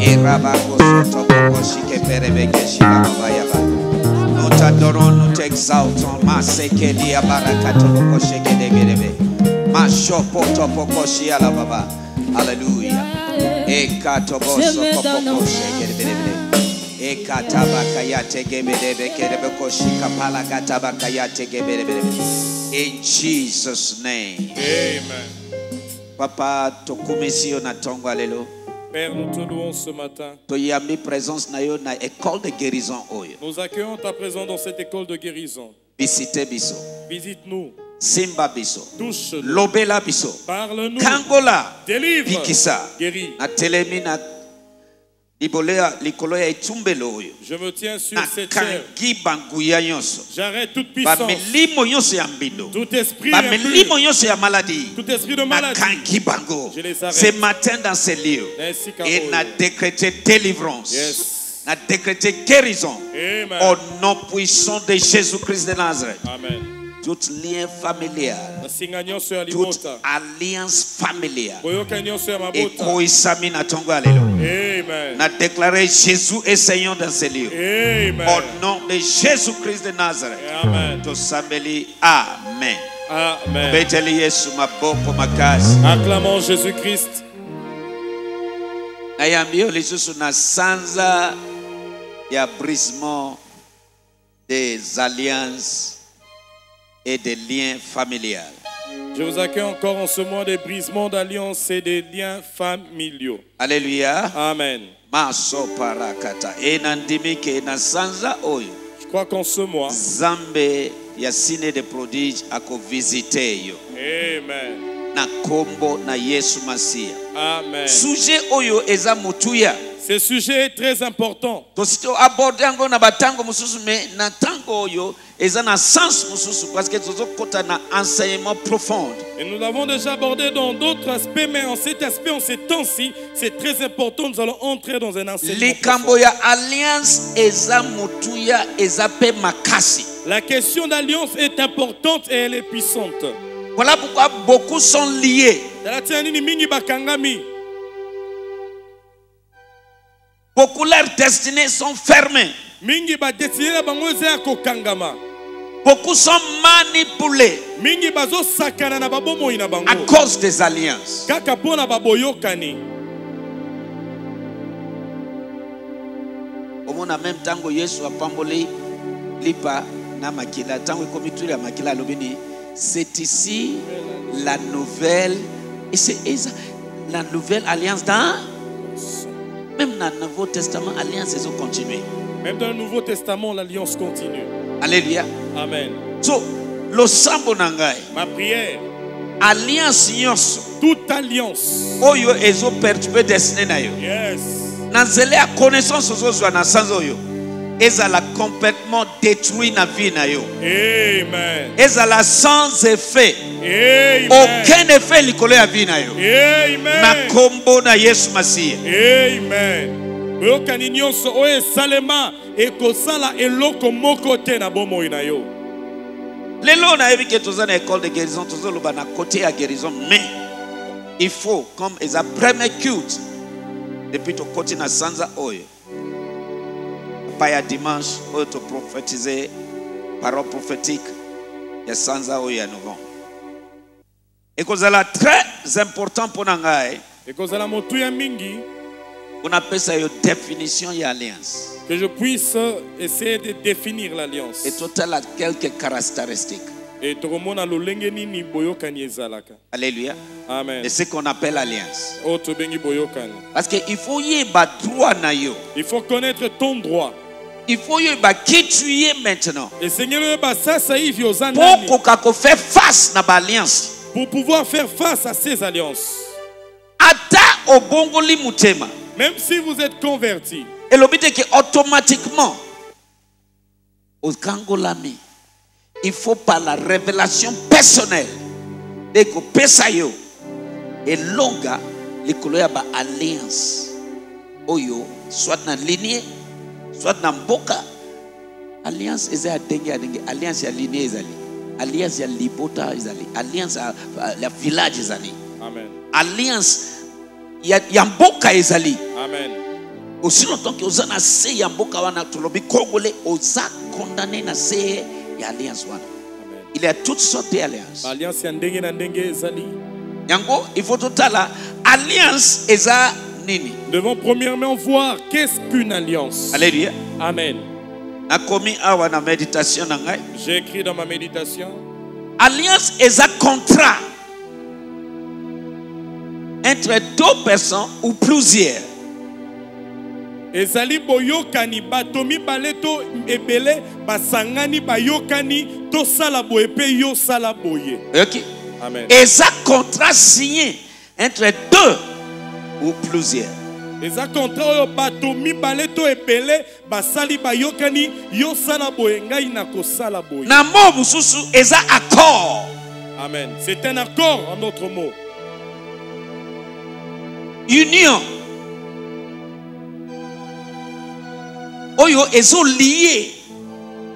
Nous t'adorons, nous t'exaltons. Alléluia. In Jesus' name. Amen. Papa, Père, nous te louons ce matin. Nous accueillons ta présence dans cette école de guérison. Visite-nous. Simba biso, lobela biso, kangola, pikisa, guéris. Je me tiens sur cette terre. J'arrête toute puissance, tout esprit de maladie. Je les arrête. Ce matin dans ces lieux, et n'a décrété délivrance. Yes. A décrété guérison. Amen. Au nom puissant de Jésus-Christ de Nazareth. Amen. Tout lien familial, toute alliance familiale, et n'a déclaré Jésus est Seigneur dans ces lieux. Au nom de Jésus-Christ de Nazareth. Amen. Amen. Amen. Acclamons Jésus-Christ. Il y a brisement des alliances et des liens familiaux. Je vous accueille encore en ce mois des brisements d'alliances et des liens familiaux. Alléluia. Amen. Je crois qu'en ce mois, Zambé ya signe de prodiges à ko visiter. Amen. Na kombo na Yesu Masia. Amen. Sujet oyo eza mutuya. Ce sujet est très important. Et nous l'avons déjà abordé dans d'autres aspects, mais en cet aspect, en ces temps-ci, c'est très important. Nous allons entrer dans un enseignement profond. La question d'alliance est importante et elle est puissante. Voilà pourquoi beaucoup sont liés. Beaucoup de leurs destinées sont fermées. Beaucoup sont manipulés à cause des alliances. C'est ici la nouvelle alliance dans... Même dans le Nouveau Testament, l'alliance est continue. Même dans le Nouveau Testament, l'alliance continue. Alléluia. Amen. So, le sang bonangai. Ma prière. Alliance nyonso. Toute alliance. Oyo ezo perturbe destiné na yo. Yes. Nanzele a connaissance ozo zwa na sanzo yo. Ezala complètement détruit na vie na yo. Amen. Ezala sans effet. Amen. Aucun effet likolo ya vie na yo. Amen. Na kombo na Yesu Masiya. Amen. Oyokani nyonso oye salema ekosala eloko moko te na bomoi na yo. Lelo na yebi ke toza na école de guérison, tozoloba na côté ya guérison, mais il faut comme eza premier culte depuis to côté na sanza oyo. Paya dimanche, auto prophétiser parole prophétique de Sanza Oya novembre. Et que c'est très important pour nous. Et que c'est la motuya mingi. On appelle ça une définition et alliance. Que je puisse essayer de définir l'alliance. Et total à quelques caractéristiques. Et tout le monde a le lengeni ni boyokani zalaka. Alléluia. Amen. Et ce qu'on appelle alliance. Auto bengi boyokani. Parce que il faut y avoir droit na yo. Il faut connaître ton droit. Il faut qui tu es maintenant. Pour pouvoir faire face à ces alliances. Même si vous êtes converti. Et l'objet que automatiquement, au Kangolami, il faut par la révélation personnelle. Et que Pesayo et Longa, les couleurs alliance. Oyo, soit dans la lignée. Soit dans Boka, alliance est à dengue, alliance à lignée, alliance à libota, alliance à la village, alliance à Boka, alliance. Amen. Aussi longtemps que vous avez se ya mboka wana tulobi kongole oza condamné na se ya alliance wana. Il y a toutes sortes d'alliances. Alliance ya ndenge na ndenge ezali. Yango il faut totala alliance eza nini? Devons premièrement voir qu'est-ce qu'une alliance. Alléluia. Amen. Na komi awa na méditation na ngai. J'ai écrit dans ma méditation. Alliance eza contrat entre deux personnes ou plusieurs. Ezali boyokani batomi baleto ebele basangani bayokani to salabo epe yo salaboye. OK. Amen. Exact contrat signé entre deux ou plusieurs. Exact contrat batomi baleto ebele basali bayokani yo salaboye ngai na ko salaboye. Na mot mususu exact accord. Amen. C'est un accord en d'autres mots. Union. Oyo ezo lié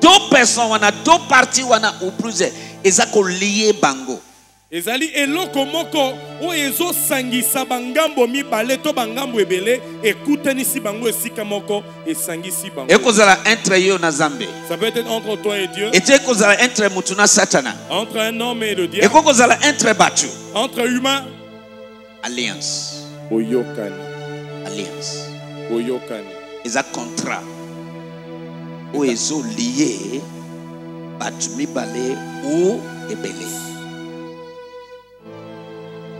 deux personnes wana deux parties wana ou plusieurs ezako lié bango ezali eloko moko oyo ezo sangisa bangambo mibale to bangambo ebele ekutanisi bango esika moko esangisi bango ekozala entre yo na Nzambe. Ça peut être entre toi et Dieu. Et ekozala entre mutu na Satana, entre un homme et le diable. Ekozala entre batu, entre humain. Alliance oyokani, alliance oyokani eza contrat. Ou ezo lié batumi balé ou ebelé.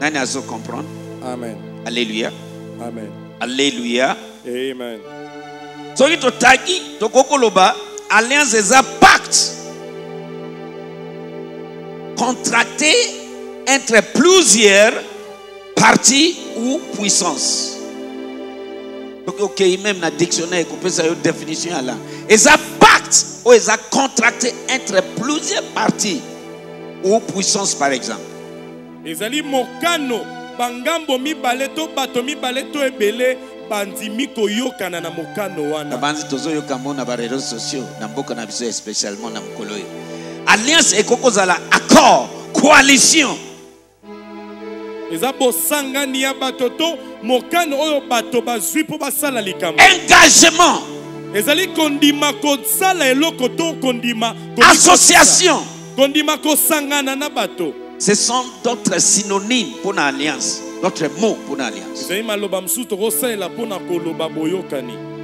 Nani azo comprendre? Amen. Alléluia. Amen. Alléluia. Amen. Soki to tagi to kokoloba alliance eza pacte contracté entre plusieurs parties ou puissances. OK, même dans le dictionnaire, on peut faire une définition là. Ils ont pacte ou ils ont contracté entre plusieurs parties ou puissances par exemple. Ils ont mokano bangambo mi baleto batomi baleto ebele bandimi koyoka na mokano wana. Bandi tozo yokamo na ba réseaux sociaux na mboka na biso spécialement na mkoloyo. Alliance ekokozala accord, coalition. Engagement. Association. Ce sont d'autres synonymes pour une alliance, d'autres mots pour une alliance.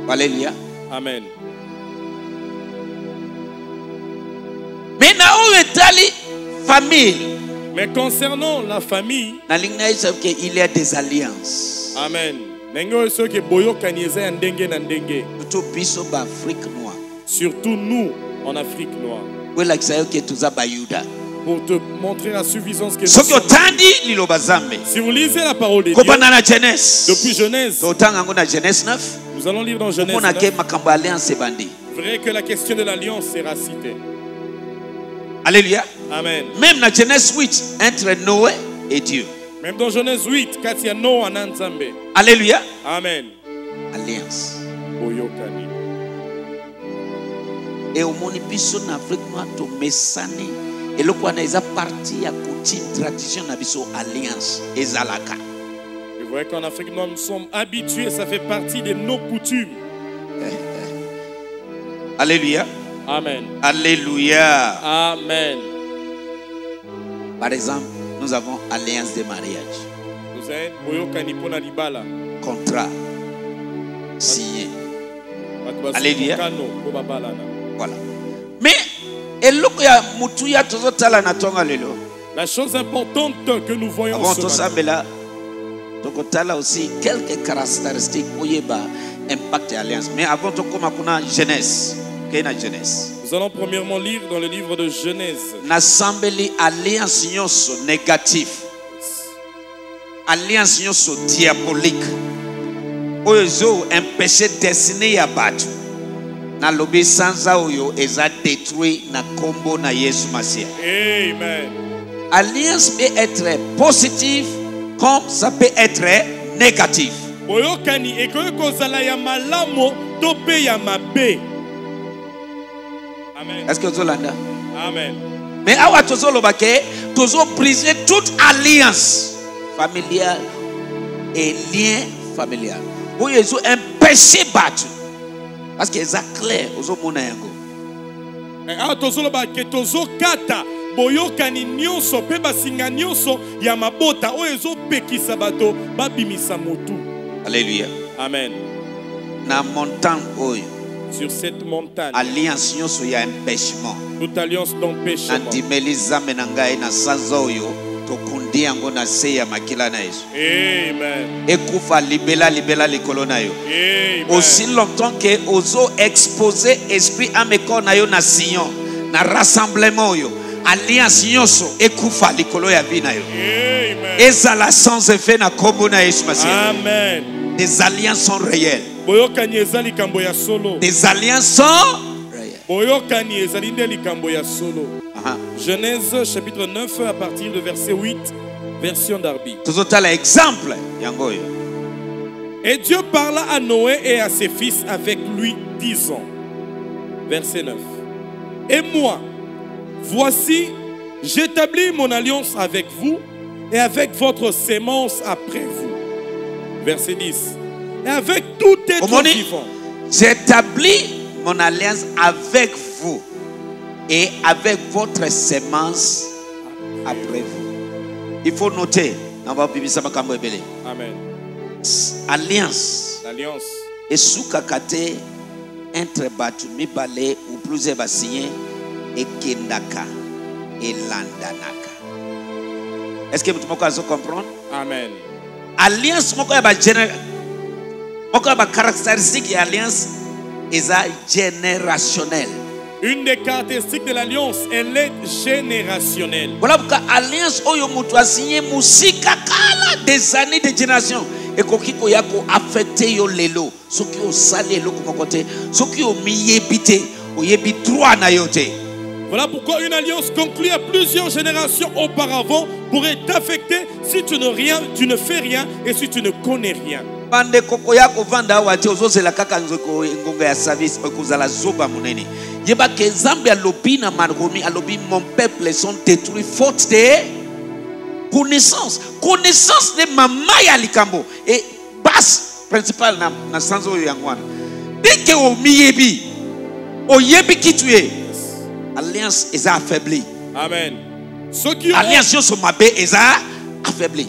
Alléluia. Amen. Mais nous famille. Mais concernant la famille, il y a des alliances. Amen. Surtout nous, en Afrique noire. Pour te montrer la suffisance que nous sommes. Si vous lisez la parole de Dieu, depuis Genèse, nous allons lire dans Genèse 9. Vrai que la question de l'alliance sera citée. Alléluia. Amen. Même dans Genèse 8, entre Noé et Dieu. Même dans Genèse 8, quand il y a Noé en Nzambe. Alléluia. Amen. Alliance. Oyokani. Et au monde, il y a Afrique noire, Messani. Et le quoi, il y a parti à côté de la tradition, alliance. Et Zalaka. Vous voyez qu'en Afrique noire, nous sommes habitués, ça fait partie de nos coutumes. Alléluia. Amen. Alléluia. Amen. Par exemple, nous avons alliance de mariage. Contrat signé. Alléluia. Voilà. Mais la chose importante que nous voyons, avant tout ça, mais là, aussi quelques caractéristiques où il y a impact et alliance. Mais avant tout, comme on a jeunesse. Nous allons premièrement lire dans le livre de Genèse. N'assemblée alliance nyonso négative, alliance nyonso diabolique. Oyo empêcher destiné ya batu. Na lobi sanza oyo eza détruit na kombo na Yesu Masia. Amen. Alliance peut être positive comme ça peut être négatif. Oyokani ekoyoko zala ya malamo tope ya mabe. Est-ce que vous avez dit? Amen. Mais awa tozo lobake, tozo briser toute alliance familiale et lien familial. Vous avez un péché battu. Parce que ça clair aux hommes n'engo. Ah tozolo ba ke tozokata boyokani nyonso pe basinga nyonso ya mabota oyo ezopekisa bato babimisa motu. Alléluia. Amen. Na montagne oyo. Sur cette montagne. Alliance nyonso ya empêchement. Toute alliance d'empêchement. Antimelisa menanga na sanza oyo tokundi yango na se ya makila na Yesu. Amen. Ekufa libela libela likolo na yo. Amen. Aussi longtemps que ozo exposer esprit âme et corps na yo na sion na rassemblement yo. Alliance nyoso ekufa likolo ya bina yo. Amen. Ezala sans effet na kombo na Yesu Masiya. Amen. Des alliances sont réelles. Boyokani ezali kambo ya solo. Des alliances sont réelles. Boyokani ezali likambo ya solo. Genèse chapitre 9 à partir de verset 8, version d'Arbi. Exemple. Et Dieu parla à Noé et à ses fils avec lui, disant, verset 9. Et moi, voici, j'établis mon alliance avec vous et avec votre sémence après vous. Verset 10. Et avec tout être vivant. J'établis mon alliance avec vous. Et avec votre semence après vous. Il faut noter. Amen. Alliance. L'alliance. Et sous kakate, entre batu mibale ou plusieurs bassines, et kendaka, et landanaka. Est-ce que vous pouvez comprendre? Amen. Alliance, mon caractéristique de l'alliance est générationnelle. Une des caractéristiques de l'alliance, elle est générationnelle. Voilà pourquoi l'alliance a signé des années de génération. Et qu'on a affecté les lots. Ceux qui ont salé l'eau, ceux qui ont mis ébité, ont mis trois naïotés. Voilà pourquoi une alliance conclue à plusieurs générations auparavant pourrait t'affecter si tu ne fais rien et si tu ne connais rien. Mon peuple sont détruits faute de connaissance. Connaissance de Mamaya Likambo. Et basse principale dans Sanzo Yangwana. Dès que au Miyebi, au Yebi qui tu es, l'alliance est affaiblie. Amen. L'alliance sur ma baie est affaiblie.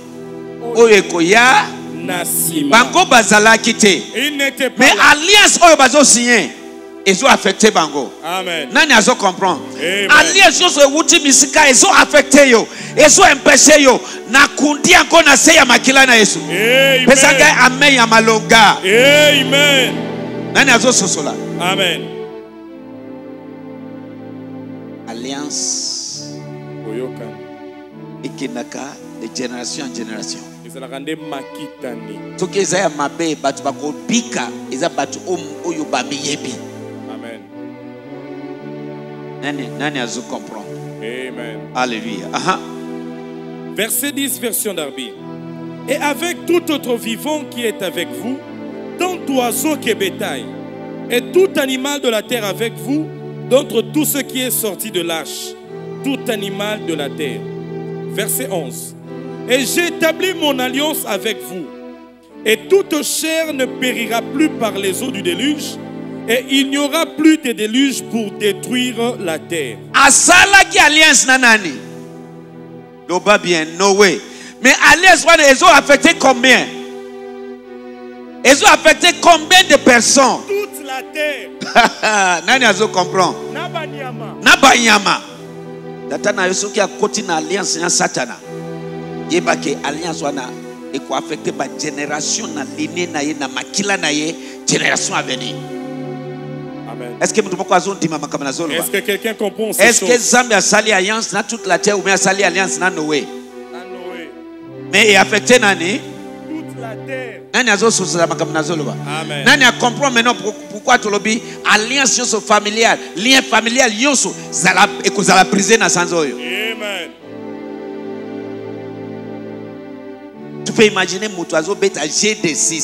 Oyekoya Nasima. Bango bazala kite. Il n'était pas. Mais alliance oyo bazo signé. Ils ont affecté Bango. Amen. Nani azo comprendre. Alliance yo so wuti misika ils ont affecté yo. Ils ont empêché yo. Na kundi anko na se ya makila na Yesu. Amen. Pesanga amen ya malonga. Amen. Nani azo sosola. Amen. Alliance oyoka. Ikinaka de génération en génération. Amen. Amen. Alléluia. Verset 10, version d'Arbi. Et avec tout autre vivant qui est avec vous, tant oiseau que bétail, et tout animal de la terre avec vous, d'entre tout ce qui est sorti de l'arche, tout animal de la terre. Verset 11. Et j'établis mon alliance avec vous. Et toute chair ne périra plus par les eaux du déluge. Et il n'y aura plus de déluge pour détruire la terre. Asala qui alliance nanani. Doba bien, no way. Mais alliance, ils ont affecté combien? Ils ont affecté combien de personnes? Toute la terre. Nani azo comprend? Nabanyama. Nabanyama. Datana yosuki a continué alliance en Satana. Yeba ke alliance wana eko affecté ba génération na liné na ye na makila na ye génération à venir. Amen. Est-ce que quelqu'un comprend ça? Est-ce que Zambia sali alliance na toute la terre ou bien sali alliance na Noé? Na Noé. Mais est affecté nani? Toute la terre. Amen. Nani a comprendre maintenant pourquoi tu lobby alliance yoso familiale, lien familial yoso zala ekozala brisé na sanzoyo. Amen. Tu peux imaginer Moutazo beta G6,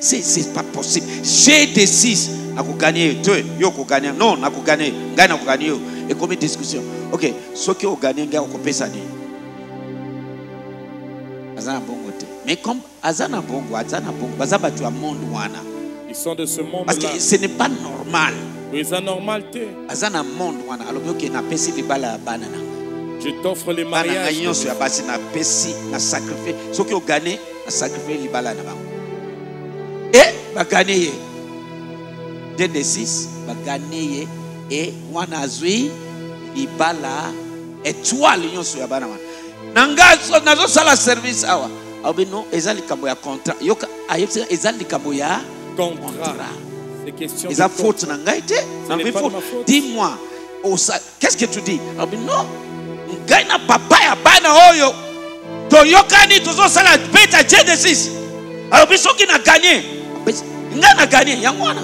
c'est pas possible. G6 n'a ko gagner deux, yo ko gagner. Non, n'a ko gagner, gagne n'a ko gagner. Et comme une discussion. OK, ce qui ont gagné gars ko pesa dit. Azana bongo te. Mais comme Azana bongo, bazaba tu a monde wana. Ils sont de ce monde là. Parce que ce n'est pas normal. Mais c'est normal te. Azana monde wana. Alors que na pesi de bala banana. Je t'offre les mariages. Ceux qui ont gagné, ont sacrifié les balles. Et, ils ont gagné. 2 de 6, ils ont gagné. Et, ils ont gagné. Les balles. Et toi, ils ont gagné. Ils ont gagné le service. Non, ils ont gagné le contrat. Ils ont gagné le contrat. C'est question de faute. Dis-moi, qu'est-ce que tu dis? Non. Gaina papa ya bana oyo to yokani tozo sala beta G6 alors biso qui na gagné ngana gagné yangwana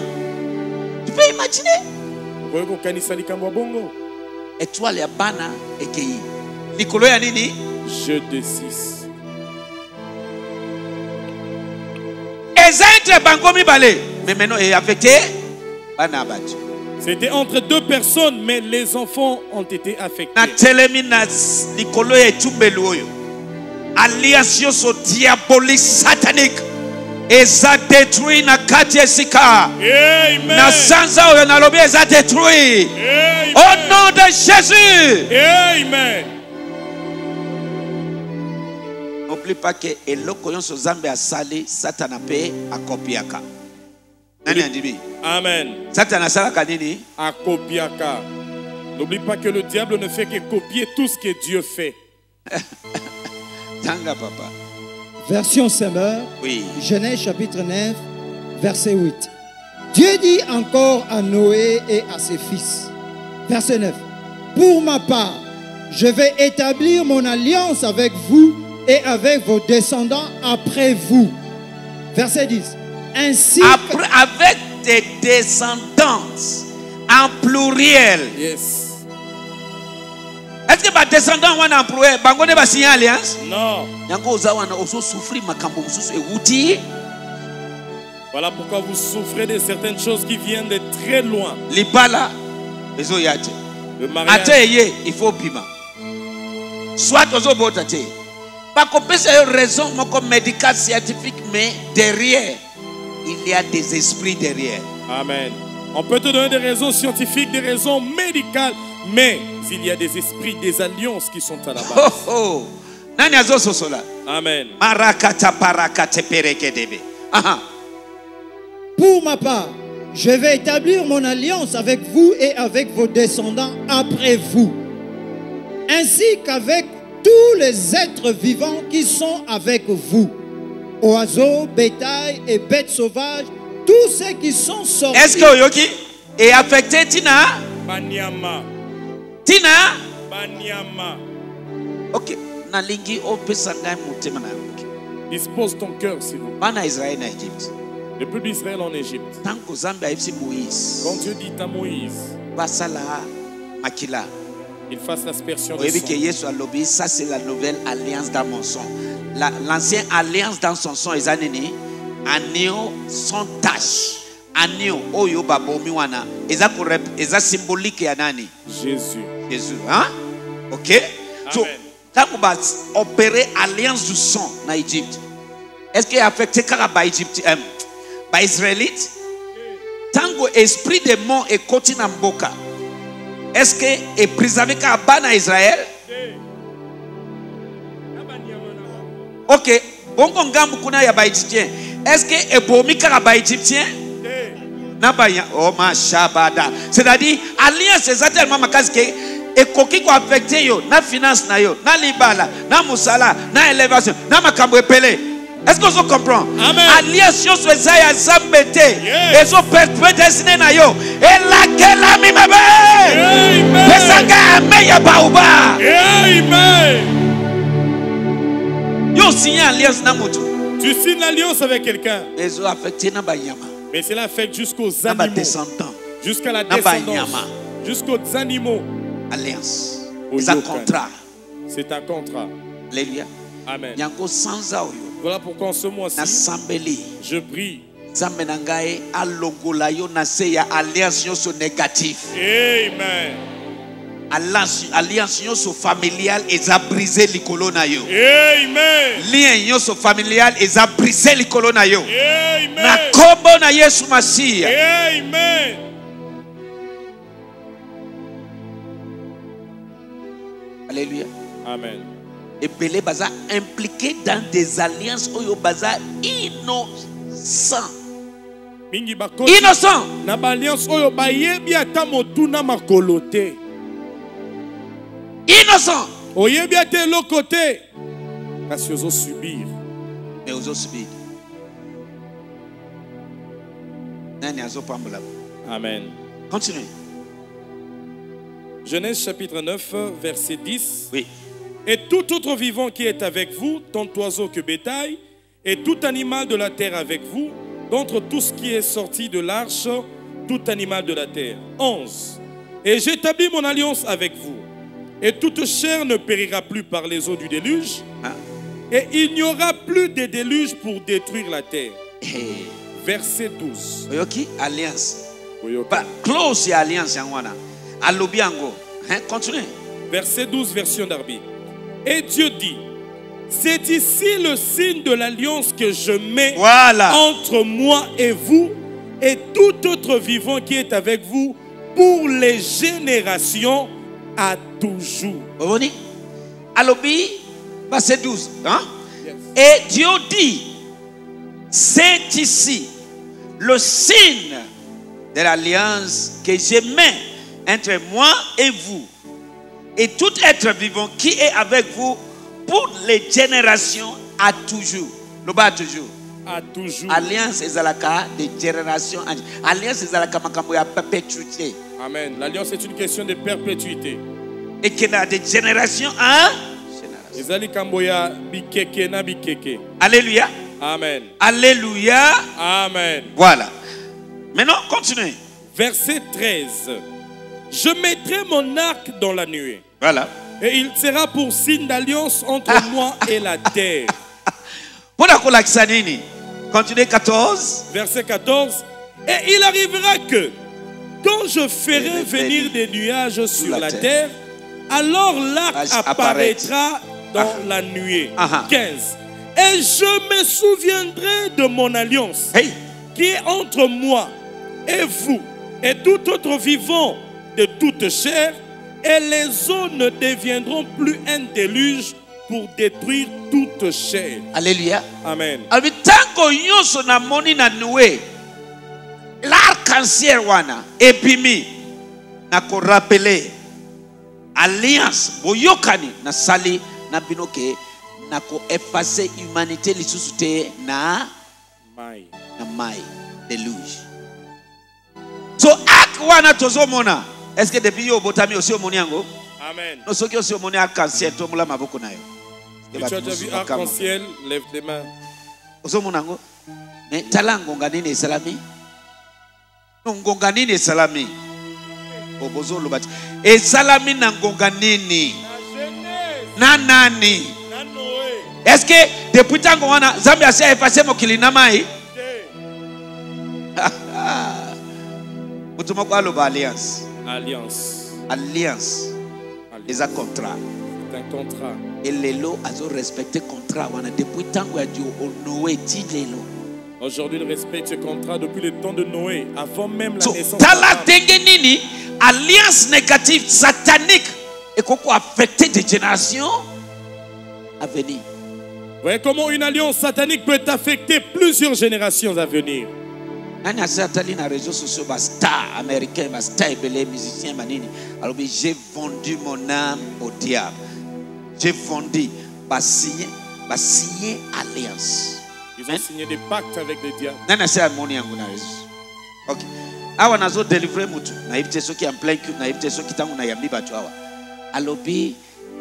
tu peux imaginer wego kanisa likambo bongo étoile ya bana ekei nikolo ya nini G6 ezantre bangomi balé mais maintenant est affecté bana batu. C'était entre deux personnes, mais les enfants ont été affectés. Alliance diabolique satanique. Et ça détruit na quartier Sika. Na sanza oyo na lobi ça détruit. Au nom de Jésus. Amen. N'oublie pas que eloko yonso zambe a sali Satana pe akopiaka. Amen. N'oublie pas que le diable ne fait que copier tout ce que Dieu fait. Tanga papa. Version Semeur, oui. Genèse chapitre 9, verset 8. Dieu dit encore à Noé et à ses fils. Verset 9. Pour ma part, je vais établir mon alliance avec vous et avec vos descendants après vous. Verset 10. Ainsi après, avec des descendantes en pluriel. Yes. Est-ce que ma descendant wana en pluriel? Bango ne va signer alliance? Non. Yango zawana oso souffrir makambo mususu ewuti. Voilà pourquoi vous souffrez de certaines choses qui viennent de très loin. Libala ezo yate. Le mariage. Ateye il faut bima. Soit ozo botate. Pas qu'on puisse avoir raison comme médical scientifique mais derrière il y a des esprits derrière. Amen. On peut te donner des raisons scientifiques, des raisons médicales, mais il y a des esprits, des alliances qui sont à la base. Oh oh. Amen. Pour ma part, je vais établir mon alliance avec vous et avec vos descendants après vous, ainsi qu'avec tous les êtres vivants qui sont avec vous. Oiseaux, bétail et bêtes sauvages, tous ceux qui sont sortis. Est-ce que Oyoki est affecté Tina? Banyama. Tina? Banyama. Ok. Nalingi opesangai mutema na yoki. Dispose ton cœur, s'il vous plaît. Bana Israël en Égypte. Le peuple d'Israël en Égypte. Tant que Zambia est Moïse. Quand Dieu dit à Moïse, Basala Makila. Il fasse l'aspersion de son. Ça c'est la nouvelle alliance dans mon sang. L'ancienne alliance dans son sang, ils ont dit Agneau sans tache. Agneau, Oyo Babo Miwana. Ils ont symbolique et Anani. Jésus. Jésus, hein? Ok? Amen. So, quand on va opérer alliance du sang en Égypte, est-ce qu'il a affecté Karaba Égypte, par Israélite? Tant que l'esprit des monts est côté dans Mboka, est-ce qu'il est préservé Karaba en Israël? Ok, bon kongambu kuna ya ba Égyptien. Est-ce que ebomi kara ba Égyptien? Nabaya o ma shabada. C'est-à-dire alliance exactement makazi ke ekoki ko affecter yo na finance na yo, na libala, na musala, na élévation, na makambo epele. Est-ce que vous comprenez? Alliance yo sweza ya zambete. Ezo perpétuer sine na yo. Ela ke la mi bebe. Pesanga ameya bauba. Amen. Yo signé alliance na moto. Tu signes l'alliance avec quelqu'un. Mais cela affecte jusqu'aux animaux. Jusqu'à la descendance. Jusqu'aux animaux. Alliance. C'est un contrat. C'est un contrat. Alléluia. Amen. Voilà pourquoi en ce mois-ci, je prie. Amen. Alliance yoso familial eza brisé likolo na yo. Amen. Lien yoso familial eza brisé likolo na yo. Amen. Na kombo na Yesu Masiya. Amen. Alléluia. Amen. Et Belé baza impliqué dans des alliances oyo baza innocent. Mingi bako. Innocent. Na alliance oyo ba yebi ata motuna makolote. Innocent. Oyez bien de l'autre côté. Parce qu'ils ont subi. Mais ils ont subi. Amen. Continuez. Genèse chapitre 9, verset 10. Oui. Et tout autre vivant qui est avec vous, tant oiseau que bétail, et tout animal de la terre avec vous, d'entre tout ce qui est sorti de l'arche, tout animal de la terre. 11. Et j'établis mon alliance avec vous. Et toute chair ne périra plus par les eaux du déluge. Et il n'y aura plus de déluge pour détruire la terre. Hey. Verset 12. Oyoki, alliance. Close alliance. Allobiango. Continuez. Verset 12, version d'Arbi. Et Dieu dit, c'est ici le signe de l'alliance que je mets entre moi et vous et tout autre vivant qui est avec vous pour les générations à toujours. Vous voyez? Alobi, verset 12. Hein? Yes. Et Dieu dit, c'est ici le signe de l'alliance que j'ai mis entre moi et vous et tout être vivant qui est avec vous pour les générations à toujours. Le bas toujours. À toujours. Alliance ezalaka des générations. Alliance ezalaka makambo ya perpétuité. Amen. L'alliance est une question de perpétuité. Et qu'il y a des générations à génération. Alléluia. Amen. Alléluia. Amen. Voilà. Maintenant, continuez. Verset 13. Je mettrai mon arc dans la nuée. Voilà. Et il sera pour signe d'alliance entre moi et la terre. Continuez 14. Verset 14. Et il arrivera que quand je ferai venir des nuages sur la terre, alors l'arc apparaîtra dans la nuée. 15. Et je me souviendrai de mon alliance qui est entre moi et vous et tout autre vivant de toute chair, et les eaux ne deviendront plus un déluge pour détruire toute chair. Alléluia. Amen. L'arc-en-ciel wana epimi na ko rappeler alliance boyokani na sali na binoke na ko effacer humanité lisusu te na mai na mai deluge. So ak wana tozomona est-ce que depuis yo botami aussi omoni yango. Amen. No soki aussi omoni arc-en-ciel to mula maboko nayo. Tu as déjà vu arc-en-ciel, lève les mains. Ozomona ngo mais talango nganini esalami. Ngonganini salami. Obozo lobati. E salami na ngonganini. Na nani. Est-ce que depuis tant qu'on a Zambia s'est effacé mokilina mai? Mutu moko aloba alliance. Alliance. Alliance. Les a contrat. C'est un contrat. Et les lots azo respecter contrat wana depuis tant qu'on a dit Noé dit les lots. Aujourd'hui, il respecte ce contrat depuis le temps de Noé, avant même la naissance. Talatengenini, alliance négative, satanique, et qu'on peut affecter des générations à venir. Vous voyez comment une alliance satanique peut affecter plusieurs générations à venir. Réseaux sociaux, star américain, star belé, musicien, manini. Alors, j'ai vendu mon âme au diable. J'ai vendu, signé alliance. Ils ont signé des pactes avec les diables. Ok. Awa nazo délivrer mutu. Naïvité ceux qui en plein cul, naïvité ceux qui tangu na yambi batu awa. Alobi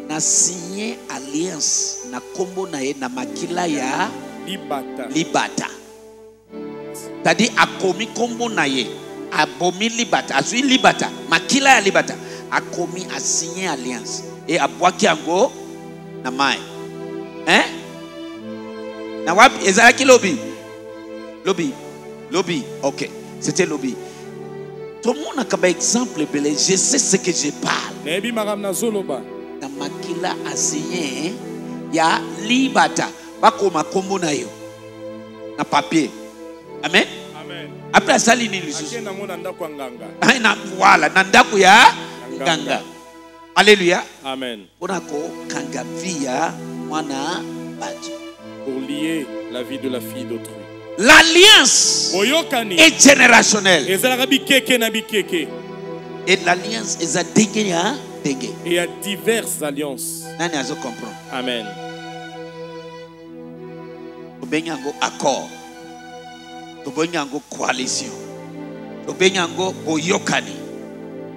na signé alliance na kombo na ye na makila ya libata, libata. Tadi akomi kombo naye abomi libata azui libata makila ya libata akomi asigné alliance et abwaki ango na mai hein na wapi ezalaki lobby lobby lobby OK c'était lobby. Tout le monde a un exemple, je sais ce que je parle. Dans ma kila asigne, il y a libata. Na papier. Amen. Amen. Après ça, il y a Ganga. Alléluia. Amen. Pour lier la vie de la fille d'autrui. L'alliance est générationnelle. Et l'alliance est dégagée. Il y a diverses alliances. Amen. Il y a un accord. Il y a une coalition. Il y a un yokani.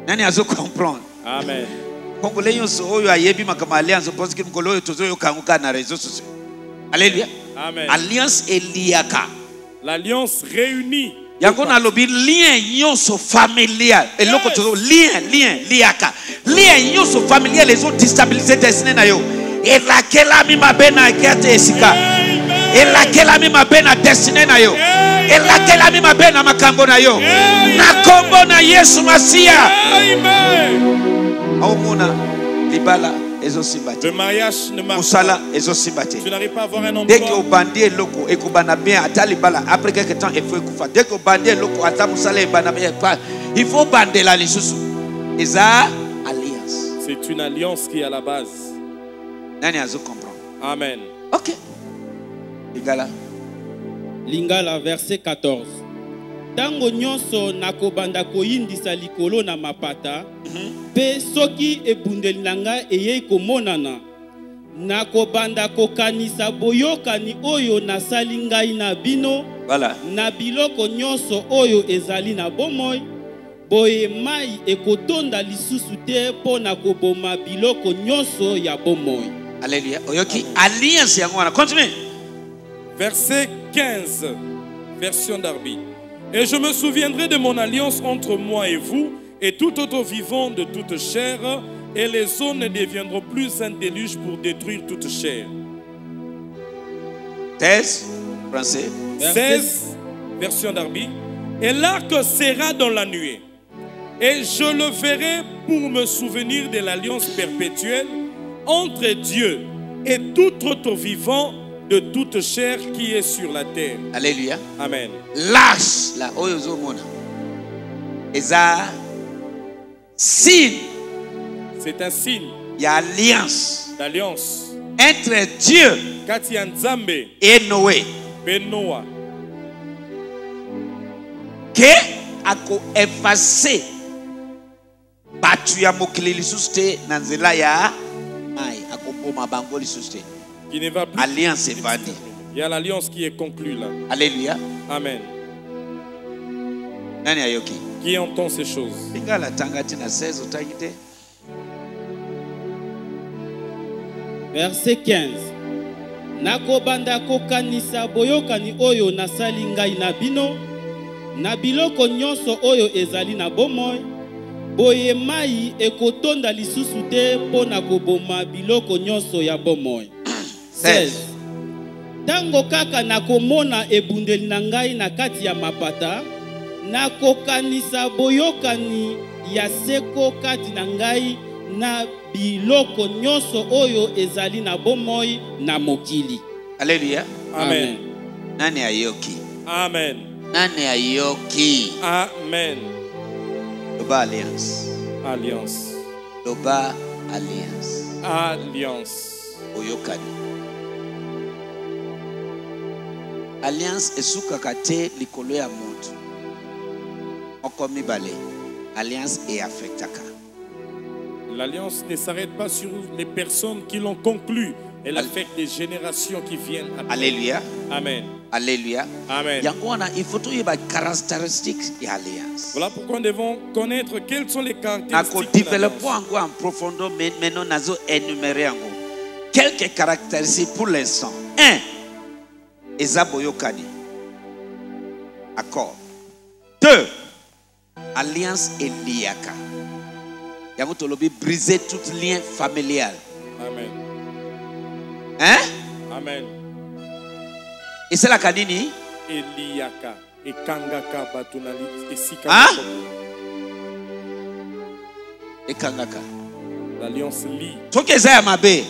Il y a un comprendre. Amen. Alléluia. Amen. Alliance est liaka. L'alliance réunie. Il y a un lien familial. Et l'autre, lien, liaka. Lien familial, les autres déstabilisés. Et laquelle a mis ma bena à Esika. Et laquelle a mis ma bena à destinée. Et laquelle a mis ma bena à Makambo. Nakombo na Yesu Masia. Amen. Libala. Le mariage ne marche pas. Tu n'arrives pas à avoir un endroit. Dès que bandier loko et bien après quelques temps il faut couper. Dès que bandier loko il faut bander la lisusu. Et ça alliance. C'est une alliance qui est à la base. Nani azo comprendre. Amen. OK. Lingala verset 14. Tango nyonso nakobanda koyindisa likolo na mapata pe soki ebundelanga eye komonana nakobanda kokanisa boyokani oyo nasali ngai na bino na biloko nyonso oyo ezali na bomoi boye mai ekotonda lisusu te pona koboma biloko nyonso ya bomoi. Alléluia. Oyoki alliance yango wana continue. Verset 15 version d'Arbi. Et je me souviendrai de mon alliance entre moi et vous, et tout autre vivant de toute chair, et les eaux ne deviendront plus un déluge pour détruire toute chair. 16, français. 16, version d'Arbi. Et l'arc sera dans la nuée, et je le verrai pour me souvenir de l'alliance perpétuelle entre Dieu et tout autre vivant de toute chair qui est sur la terre. Alléluia. Amen. Lâche la oyozomona. Eza signe. C'est un signe. Il y a alliance. D'alliance. Entre Dieu et Noé. Benoa. Que a ko effacer batu ya mokili lisuste na nzela ya mai akoboma bango lisuste. Qui ne va plus. Alliance évadée. Il y a l'alliance qui est conclue là. Alléluia. Amen. Qui entend ces choses? Verset 15. Nakobanda kokanisa boyokani oyo nasali ngai na bino na biloko nyonso oyo ezali na bomoi boye mai ekotonda lisusu te pona koboma biloko nyonso ya bomoi. 16. Tango kaka nakomona ebundeli na ngai na kati ya mapata nakokanisa boyokani ya seko kati na ngai na biloko nyonso oyo ezali na bomoi na mokili. Alléluia. Amen. Nani ayoki? Amen. Nani ayoki? Amen. Loba alliance. Alliance. Loba alliance. Alliance. Boyokani. Alliance est sous kakate likolo ya moto. Okomi balé. Alliance est affectaka. L'alliance ne s'arrête pas sur les personnes qui l'ont conclue. Elle affecte les générations qui viennent après. Alléluia. Amen. Alléluia. Amen. Il faut trouver les caractéristiques de l'alliance. Voilà pourquoi nous devons connaître quelles sont les caractéristiques. Nous développons encore en profondeur, mais maintenant nous avons énuméré encore quelques caractéristiques pour l'instant. 1. Ezaboyokadi. Accord. 2. Alliance Eliaka. Yavotolobi, briser tout lien familial. Amen. Hein? Amen. Et c'est la Kadini? Eliaka. Et Kangaka Batunalit. Et Sika. Hein? Et Kangaka. L'alliance Li. Tokeza Mabe.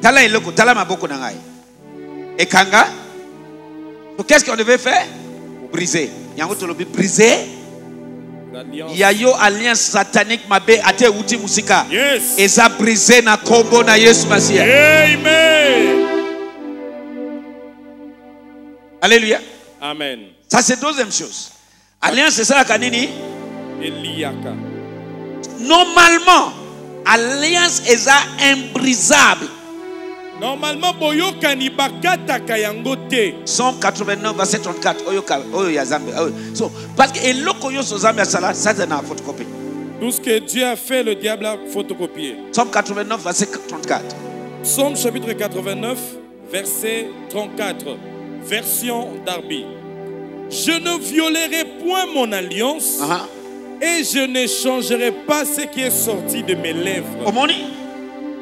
Tala Iloko. Tala Maboko Nangai. Et Kanga. Donc qu'est-ce qu'on devait faire? Briser. Yavotolobi, briser. Yayo alliance satanique mabe ate uti musika. Yes. Eza brisé na kombo na Yesu Masia. Amen. Alléluia. Amen. Ça c'est deuxième chose. Alliance c'est ça la kanini? Eliaka. Normalement, alliance eza imbrisable. Normalement boyo kanibakata kayangote 189 verset 34 oyoka oyo ya Zambie. So parce que eloko yo so Zambie sala ça c'est na photocopie. Tout ce que Dieu a fait le diable a photocopié. Psaume 89 verset 34. Psaume chapitre 89 verset 34 version Darby. Je ne violerai point mon alliance et je ne changerai pas ce qui est sorti de mes lèvres. Omoni.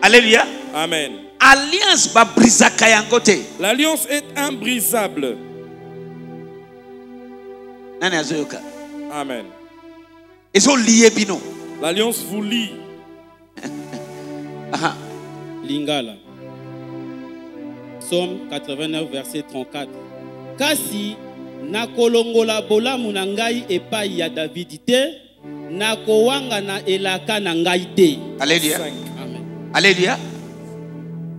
Alléluia. Amen. Alliance va briser Kayangote. L'alliance est imbrisable. Amen. Ils sont liés bino. L'alliance vous lie. Lingala. Psaume 89 verset 34. Kasi nakolongola bola munangai epai ya Davidite nakowanga na elaka nangaite. Alléluia. Amen. Alléluia.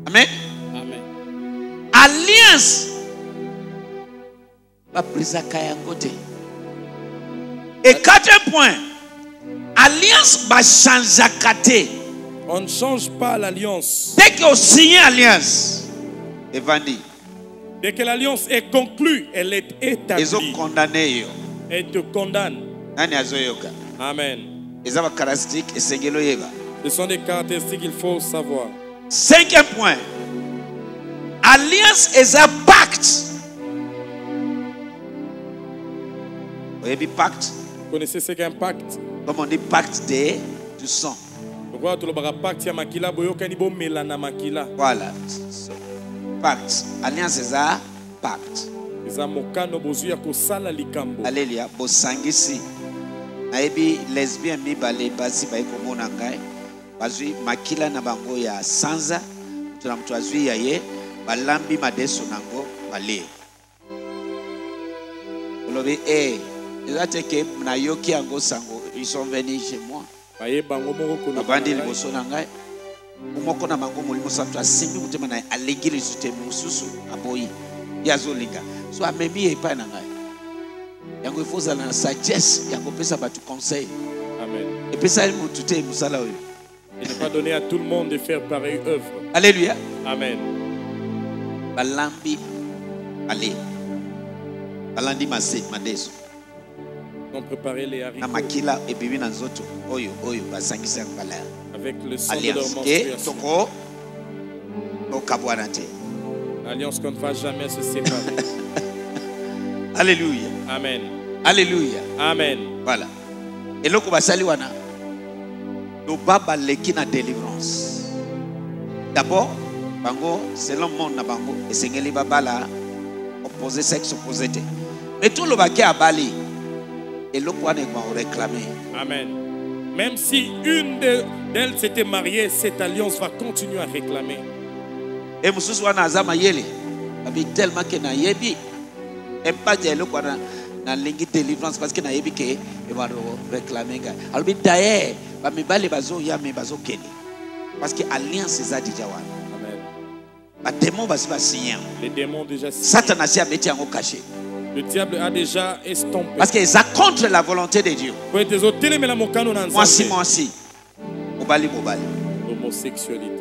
Amen. Amen. Alliance. Va prise à Kayangote. Et quatrième point. Alliance va changer à Kate. On ne change pas l'alliance. Dès qu'on signe l'alliance, évandie. Dès que l'alliance est conclue, elle est établie. Ils ont condamné. Et te condamnent. Amen. Ce sont des caractéristiques qu'il faut savoir. Cinquième point. Alliance est un pacte. Vous avez vu pacte? Vous connaissez ce qu'est un pacte? Comme on dit pacte du sang. Voilà. Pacte. Alliance est un pacte. Alléluia. Bosangisi. Aebi lesbien mi balé basi baye komo nangai. Bazui makila na bango ya sanza tunamtwazui ya ye balambi madeso nango bale Olobe eh ezateke na yoki ango sango ils sont venus chez moi baye bango moko na bandi liboso nangai moko na bango molimo santwa simbi mutema na alegile sute mususu aboyi yazolinga so amemi e pa nangai yango ifoza na sagesse yango pesa ba tu conseil. Amen. Et pesa il mutute musala oyo. Il n'est pas donné à tout le monde de faire pareille œuvre. Alléluia. Amen. Balambi, allez. Balandi masé, madeso. On préparait les haricots. Namakila et bibi nanzoto. Oyo, oyo, basangisak bala. Avec le sang de leur menstruation. Toko, okabuanate. Alliance qu'on ne va jamais se séparer. Alléluia. Amen. Alléluia. Amen. Voilà. Et loko basaliwana. Nos babas leki na délivrance. D'abord, bango selon monde na bango esengeli baba la opposé sexe opposé. Mais tout le baké a bali et le quoi ne va réclamer. Amen. Même si une d'elles s'était mariée, cette alliance va continuer à réclamer. Et mususu wana azama yele, avec tellement que na yebi et pas de le quoi na lingi délivrance parce que na yebi ke et va réclamer. Alors d'ailleurs parce que l'alliance est déjà là. Les démons déjà signés. Le diable a déjà estompé. Parce qu'ils sont contre la volonté de Dieu. Moi si. Homosexualité.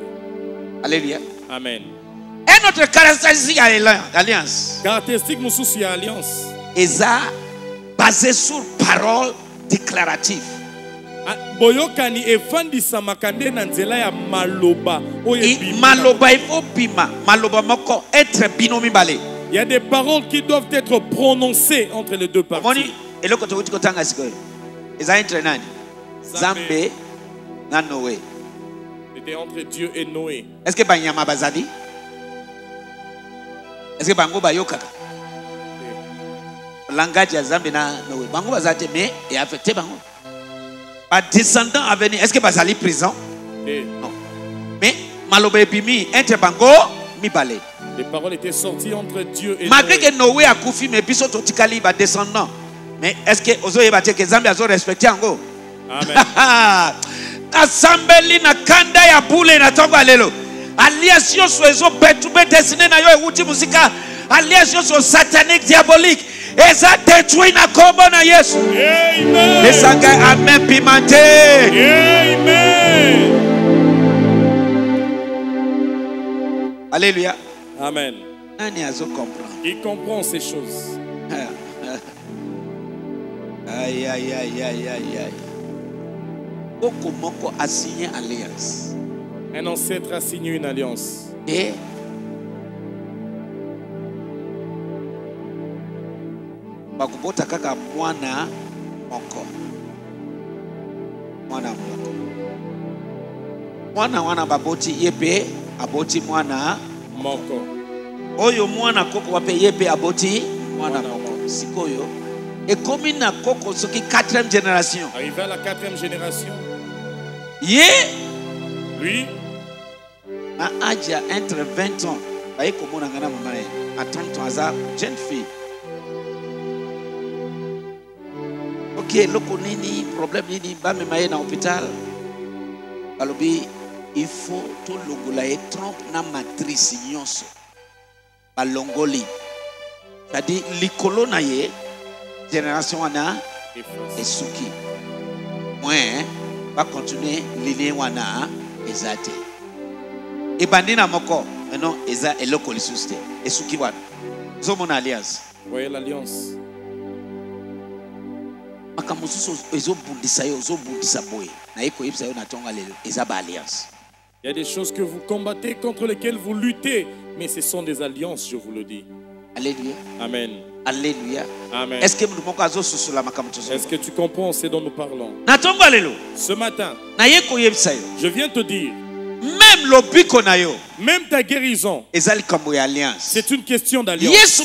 Alléluia. Amen. Et notre caractéristique à l'alliance. Caractéristique de l'alliance. Et ça, basé sur parole déclarative. Maloba il faut pima. Maloba moko être binomi balé. Il y a des paroles qui doivent être prononcées entre les deux parties. C'était entre Dieu et Noé. Est-ce que Banyama Bazadi? Est-ce que Bango Bayokaka? Langage ya Zambi na Noé. Bango Bazadi mais est affecté Bango. Pas descendant à venir. Est-ce que Bazali présent? Non. Mais Malobé Bimi entre Bango mi balé. Les paroles étaient sorties entre Dieu et Noé. Malgré que Noé a confirmé puis surtout Tikali va descendant. Mais est-ce que Ozo Yebate que Zambi azo respecté Ango? Amen. Assemblée na kanda ya bule na tongo alelo. Alliance yo soezo betube destiné na yo ewuti musika. Alliance yo so satanique diabolique. Eza détruit na kombo na Yesu. Amen. Eza ngai amen pimenté. Amen. Alléluia. Amen. Nani azo comprend? Qui comprend ces choses? Aïe aïe aïe aïe aïe aïe. Okomoko a signé alliance. Un ancêtre a signé une alliance. Et bakubota kaka mwana moko. Mwana moko. Mwana wana baboti yepe aboti mwana moko. Oyo mwana koko wape yepe aboti mwana moko. Sikoyo et comme il n'a koko soki 4e génération. Arrivé à la 4e génération. Yeah. Oui. À âge entre 20 ans, à 30 ans, jeune fille. Ok, le problème, il est à l'hôpital. Il faut tout le monde trompe dans la matrice. C'est-à-dire, l'écolo na ye génération ana et souki. Ouais. Va continuer l'idée wana ezate et bandina moko non eza eloko lisuste esuki wana zomona alliance. Voyez l'alliance makamususo ezobundisa yo zobundisa boye na iko yipsa yo na tonga lelo eza ba alliance. Il y a des choses que vous combattez contre lesquelles vous luttez mais ce sont des alliances, je vous le dis. Alléluia. Amen. Alléluia. Amen. Est-ce que tu comprends ce dont nous parlons? Ce matin, je viens te dire, même ta guérison, c'est une question d'alliance.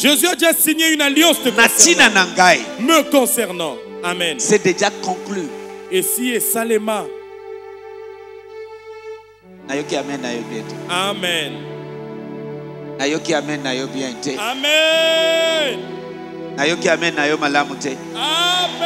Jésus a déjà signé une alliance te concernant, me concernant. Amen. C'est déjà conclu. Et si et Salema. Amen. Nayoki amen nayo biente. Amen. Nayoki amen nayo malamute. Amen.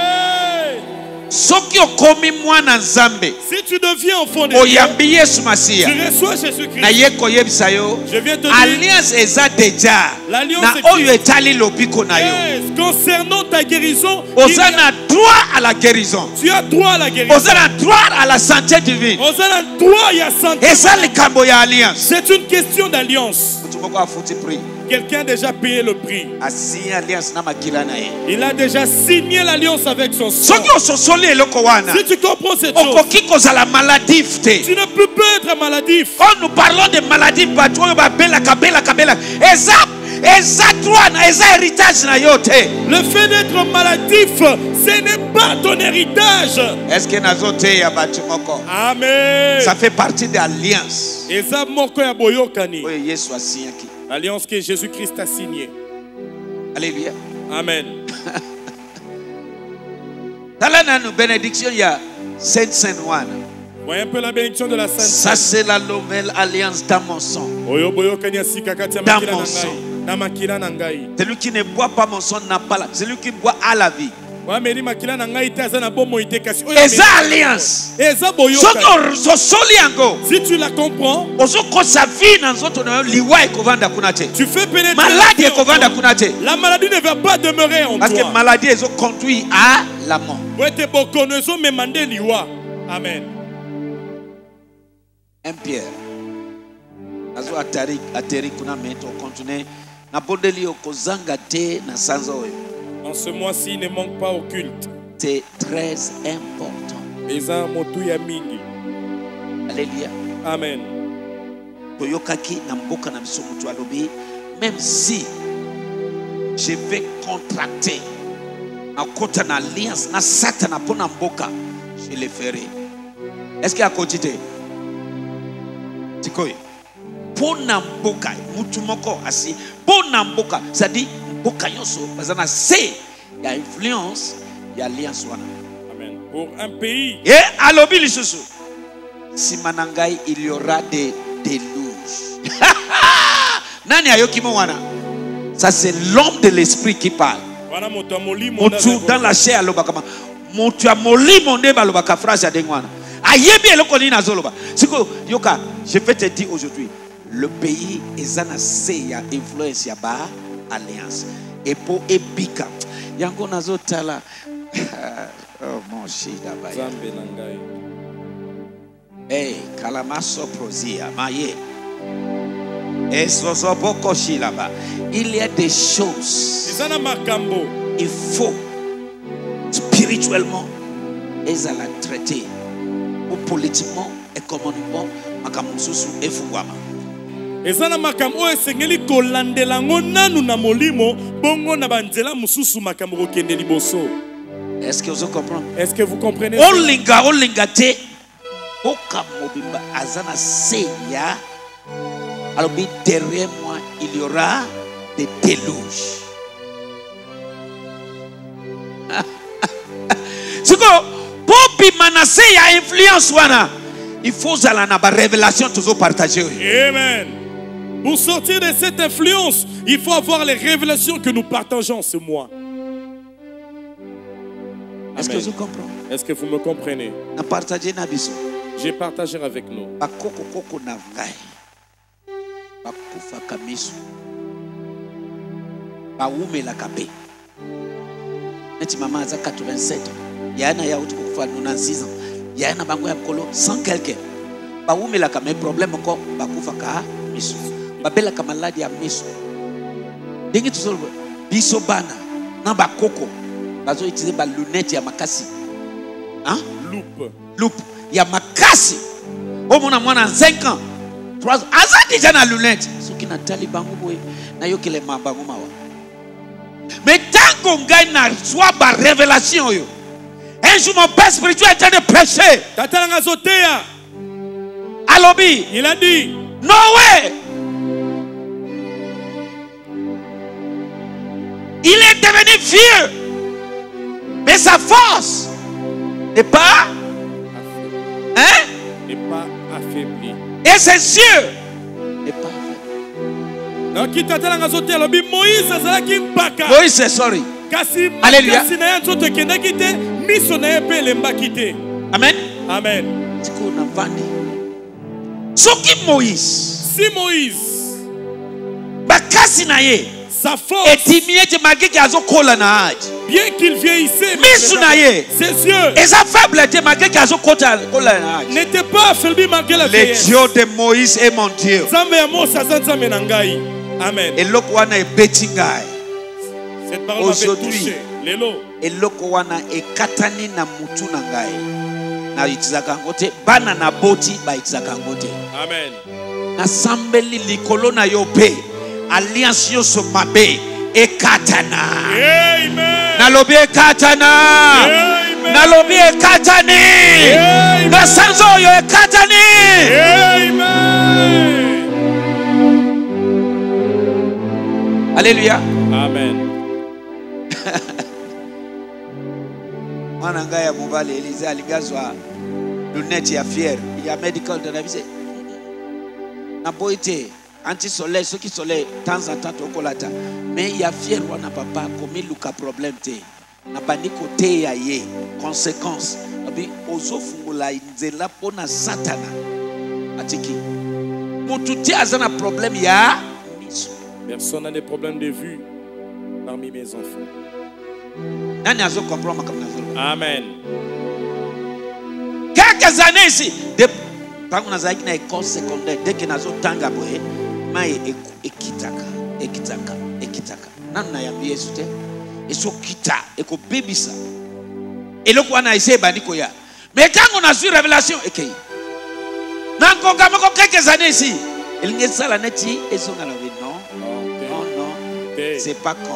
Soki okomi mwana nzambe. Si tu deviens enfant de Dieu. Oyambi Yesu Masia. Tu reçois Jésus-Christ. Nayeko yebisa yo. Je viens te dire. Alliance eza deja. L'alliance na oyo etali lobiko nayo. Concernant ta guérison. Osana droit à la guérison. Tu as droit à la guérison. Osana droit à la santé divine. Osana droit ya santé. Eza likambo ya alliance. C'est une question d'alliance. Quelqu'un a déjà payé le prix. Il a déjà signé l'alliance avec son sang. Si tu comprends cette chose, tu ne peux pas être maladif. Quand nous parlons de maladie, le fait d'être maladif, ce n'est pas ton héritage. Amen. Ça fait partie de l'alliance. Alliance que Jésus-Christ a signée. Alléluia. Amen. Voyez un peu la bénédiction de la Sainte. Ça c'est la nouvelle alliance dans mon sang. Dans mon sang. Celui qui ne boit pas mon sang n'a pas la vie. Celui qui boit a la vie. Esa alliance. Si tu la comprends, tu fais pénétrer. La maladie ne va pas demeurer en toi. Parce que la maladie conduit à la mort. Amen. 1 Pierre. En ce mois-ci, il ne manque pas au culte. C'est très important. Alléluia. Amen. boyokaki na mboka na biso mutu alobi même si je vais contracter à côté na alliance na Satan pour na mboka je le ferai. Est-ce qu'il y a quantité? Tikoy pour na mboka mutu moko asi pour na mboka ça dit mboka yoso parce que c'est il y a influence il y a alliance wana. Amen. Pour un pays et alobi lisusu si manangai il y aura des loups. Nani ayokimo wana? Ça c'est l'homme de l'esprit qui parle. Motu dans la chair alobakama. Motu amoli monde balobaka phrase ya dengwana. Ayebi eloko ni nazoloba. Siko yoka, je vais te dire aujourd'hui, le pays ezana se ya influence ya ba alliance. Et pour epika. Yango nazo tala. Oh mon shida ba. Zambe nangai. Hey, kalamaso prozia, maye. Et sosobokoshi là-bas. Il y a des choses. Il faut spirituellement et à la traiter. Ou politiquement, économiquement, makamususu efugwama. Ezana makambo esengeli kolandela ngonanu na molimo bongo na banzela mususu makambo kende liboso. Est-ce que vous comprenez? Est-ce que vous comprenez? Olinga olingate Oka mobimba azana seya. Alors derrière moi il y aura des déluges. C'est quoi? Bobi manaseya influence wana. Il faut aller na ba révélation toujours partager. Amen. Pour sortir de cette influence, il faut avoir les révélations que nous partageons ce mois. Est-ce que je comprends? Est-ce que vous me comprenez? Na partager na biso. J'ai partagé avec nous. Maman a 87 ans. Il y a un autre 96 ans. Il y a un autre sans quelqu'un. Il y a un problème encore. Il y a maladie à Miso. Il y a un il y a ma casse. Au moins à 5 ans. 3 ans. Déjà dans la lunette. Ce qui n'a pas été le cas. Mais tant qu'on gagne, soit par révélation. Un jour, mon père spirituel est en train de prêcher. Alobi. Il a dit no way. Il est devenu vieux. Mais sa force n'est pas. Hein? N'est pas affaibli. Et ses yeux n'est pas affaibli. Moïse, sorry. Alléluia. Amen. Amen. Soki Moïse. Si Moïse. Bakasinaye. Sa force. Bien qu'il vieillissait, ses yeux n'étaient pas affaiblis malgré la vieillesse. Le Dieu de Moïse est mon Dieu. Amen. Cette parole m'a touché. Amen. Amen. Nalobi ekatana. Amen. Nalobi ekatani. Amen. Nasanzo yo ekatani. Amen. Alléluia. Amen. Mananga ya mobali Elisa aligazwa lunette ya fier ya medical de la visée. Na boite anti-soleil, ceux qui soleil, temps en temps, mais il y a fier ou n'a papa comme il y a problème. N'a pas ni côté yé conséquence. Abi ozo fungula inzela pona satana. Atiki. Moutouti azana problème ya. Personne n'a des problèmes de vue parmi mes enfants. Nani azo comprend ma comme nazo. Amen. Quelques années ici, tant qu'on a zaïk na école secondaire, dès que nazo tanga boé. Maye ekitaka nana ya Yesu te eso kita eko bebisa eloko wana ise bandiko ya mais quand on a su révélation ekei nangonga moko quelques années ici Okay. C'est pas comme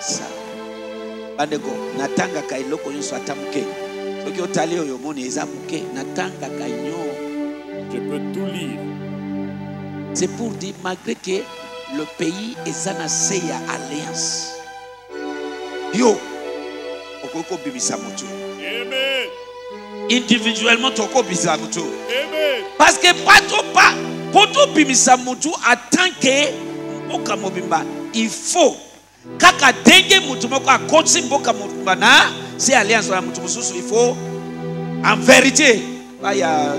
ça. Bandeko, natanga kailo konyo swatamuke. Soki otali oyomone ezamuke, natanga kanyo. Je peux tout lire. C'est pour dire malgré que le pays est en seya alliance. Yo, okoko bibisa moto. Amen. Individuellement toko bibisa moto. Amen. Parce que pas trop pas pour tout bibisa moto attend que okamobimba. Il faut kaka dengue mutumoko akotsi mboka mutubana c'est alliance la mutumususu il faut en vérité là il y a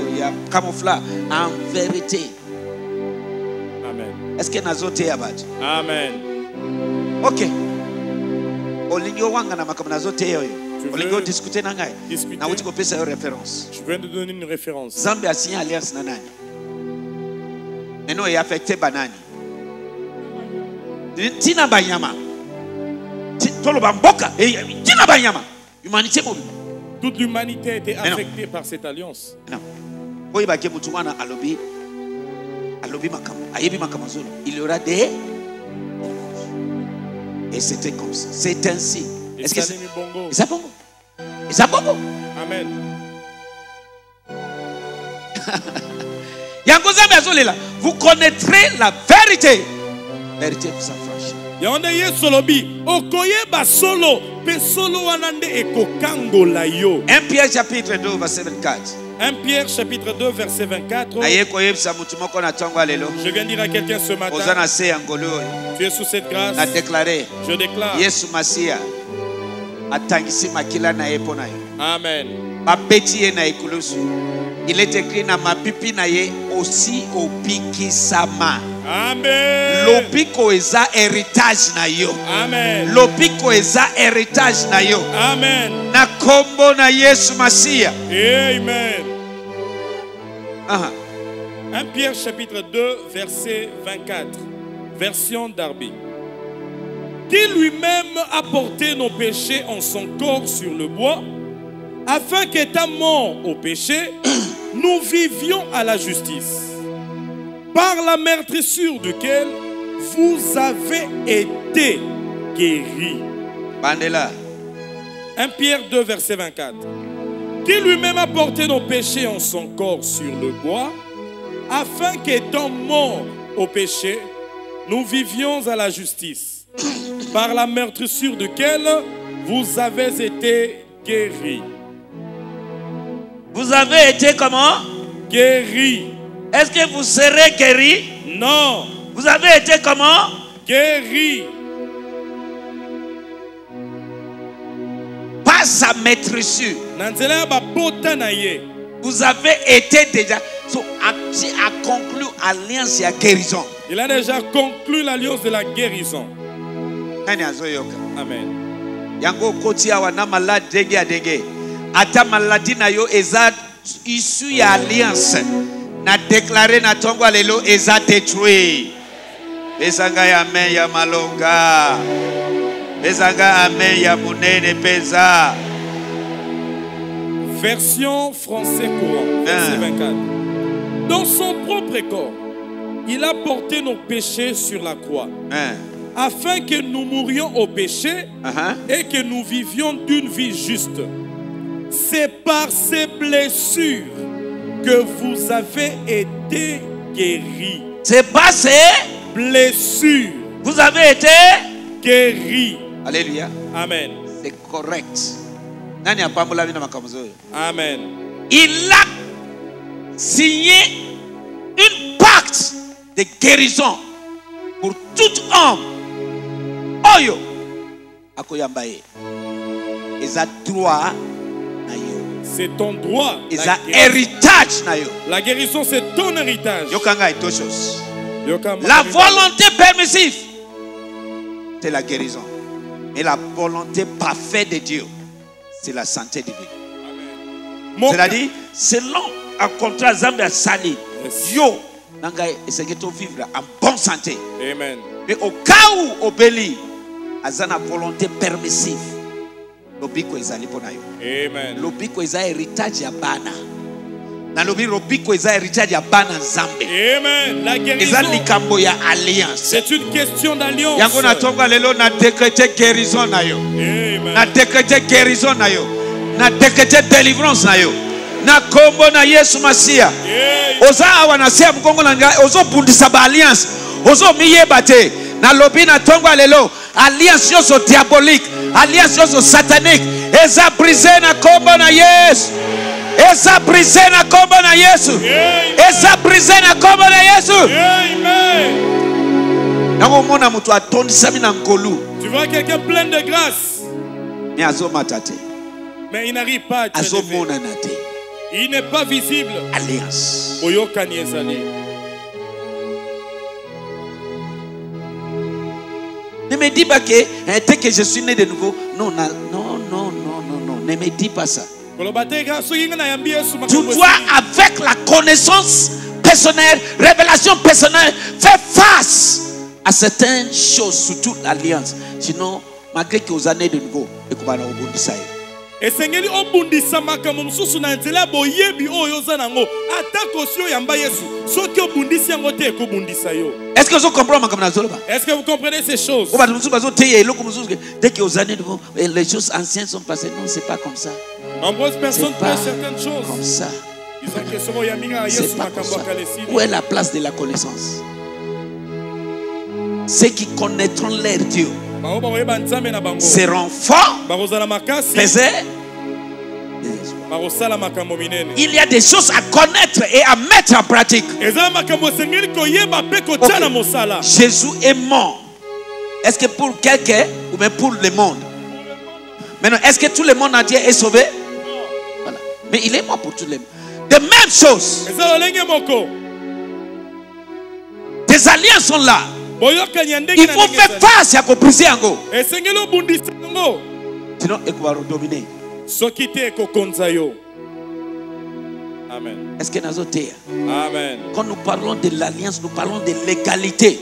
camouflage en vérité. Amen. Est-ce que nazote yabat? Amen. OK. Olingo wanga na makama nazote yoyo. Olingo discuter na ngai. Na wuti ko pesa yo référence. Je viens de donner une référence. Zambi a signé alliance na nani? Neno est affecté banani. Tina Bayama. Tina Bayama. Humanité mobile. Toute l'humanité a été affectée par cette alliance. Non. Il y aura des. Et c'était comme ça. C'est ainsi. Est-ce que c'est Bongo? C'est Bongo. C'est Bongo. Amen. Vous connaîtrez la vérité. Vérité vous affranchit. Yonde yesolobi okoye basolo pesolo wanande ekokangola yo. 1 Pierre chapitre 2 verset 24. 1 Pierre chapitre 2 verset 24. Ayekoye samutuma kona tangwa lelo. Je viens dire à quelqu'un ce matin. Ozana se angolo. Tu es sous cette grâce. La déclarer. Je déclare. Yesu Masia. Atangisi makila na epona yo. Amen. Babeti na ikulusu. Il est écrit na mapipi na ye aussi opiki sama. Amen. Lopiko eza héritage na yo. Amen. Lopiko eza héritage na yo. Amen. Na kombo na Yesu Masia. Amen. 1 Pierre chapitre 2 verset 24. Version Darby. Qui lui-même a porté nos péchés en son corps sur le bois, afin qu'étant mort au péché, nous vivions à la justice. Par la meurtrissure duquel vous avez été guéri. Bandela. 1 Pierre 2, verset 24. Qui lui-même a porté nos péchés en son corps sur le bois, afin qu'étant morts au péché, nous vivions à la justice. Par la meurtrissure duquel vous avez été guéri. Vous avez été comment? Guéri. Est-ce que vous serez guéri? Non. Vous avez été comment? Guéri. Pas sa maîtrise. Vous avez été déjà. So, a conclu l'alliance de la guérison. Il a déjà conclu l'alliance de la guérison. Amen. Yango kotia wana malade dege adege. Ata maladi na yo eza issu ya alliance. Na déclaré na tongo alelo eza détruit. Pesanga ya amen ya malonga. Pesanga amen ya munene pesa. Version français courant, verset 24. Dans son propre corps, il a porté nos péchés sur la croix. Afin que nous mourions au péché et que nous vivions d'une vie juste. C'est par ses blessures que vous avez été guéri. C'est par ses blessures. Vous avez été guéri. Alléluia. Amen. C'est correct. Amen. Il a signé une pacte de guérison pour tout homme. Oyo. Akoyambaye. Ils ont droit. C'est ton droit. Ils ont héritage. La guérison, c'est ton héritage. La volonté permissive, c'est la guérison. Et la volonté parfaite de Dieu, c'est la santé divine. C'est-à-dire, selon un contrat Zambia Sali, yo, c'est que tu vivre en bonne santé. Amen. Mais au cas où obéli, il y a une volonté permissive. Amen. L'obiko est héritage à Bana. Amen. C'est une question d'alliance. Tu vois quelqu'un plein de grâce, mais il n'arrive pas à te lever. Il n'est pas visible. Alliance. Ne me dis pas que je suis né de nouveau. Non, non, non, non, non, non. Ne me dis pas ça. Tu dois, avec la connaissance personnelle, révélation personnelle, faire face à certaines choses, surtout l'alliance. Sinon, malgré que vous allez de nouveau, et qu'on va au bout de ça. Est-ce que vous comprenez? Est-ce que vous comprenez ces choses? Dès que aux années les choses anciennes sont passées, non, c'est pas comme ça. Nombreuses personnes font certaines choses comme ça. C'est pas comme ça. Où est la place de la connaissance? Ceux qui connaîtront leur Dieu seront forts. Il y a des choses à connaître et à mettre en pratique. Okay. Jésus est mort. Est-ce que pour quelqu'un ou même pour le monde? Maintenant, est-ce que tout le monde entier est sauvé? Voilà. Mais il est mort pour tout le monde. Des mêmes choses. Des alliances sont là. Il faut faire face à compriser encore. Sinon, il faut dominer. Amen. Est-ce que nous sommes? Amen. Quand nous parlons de l'alliance, nous parlons de l'égalité.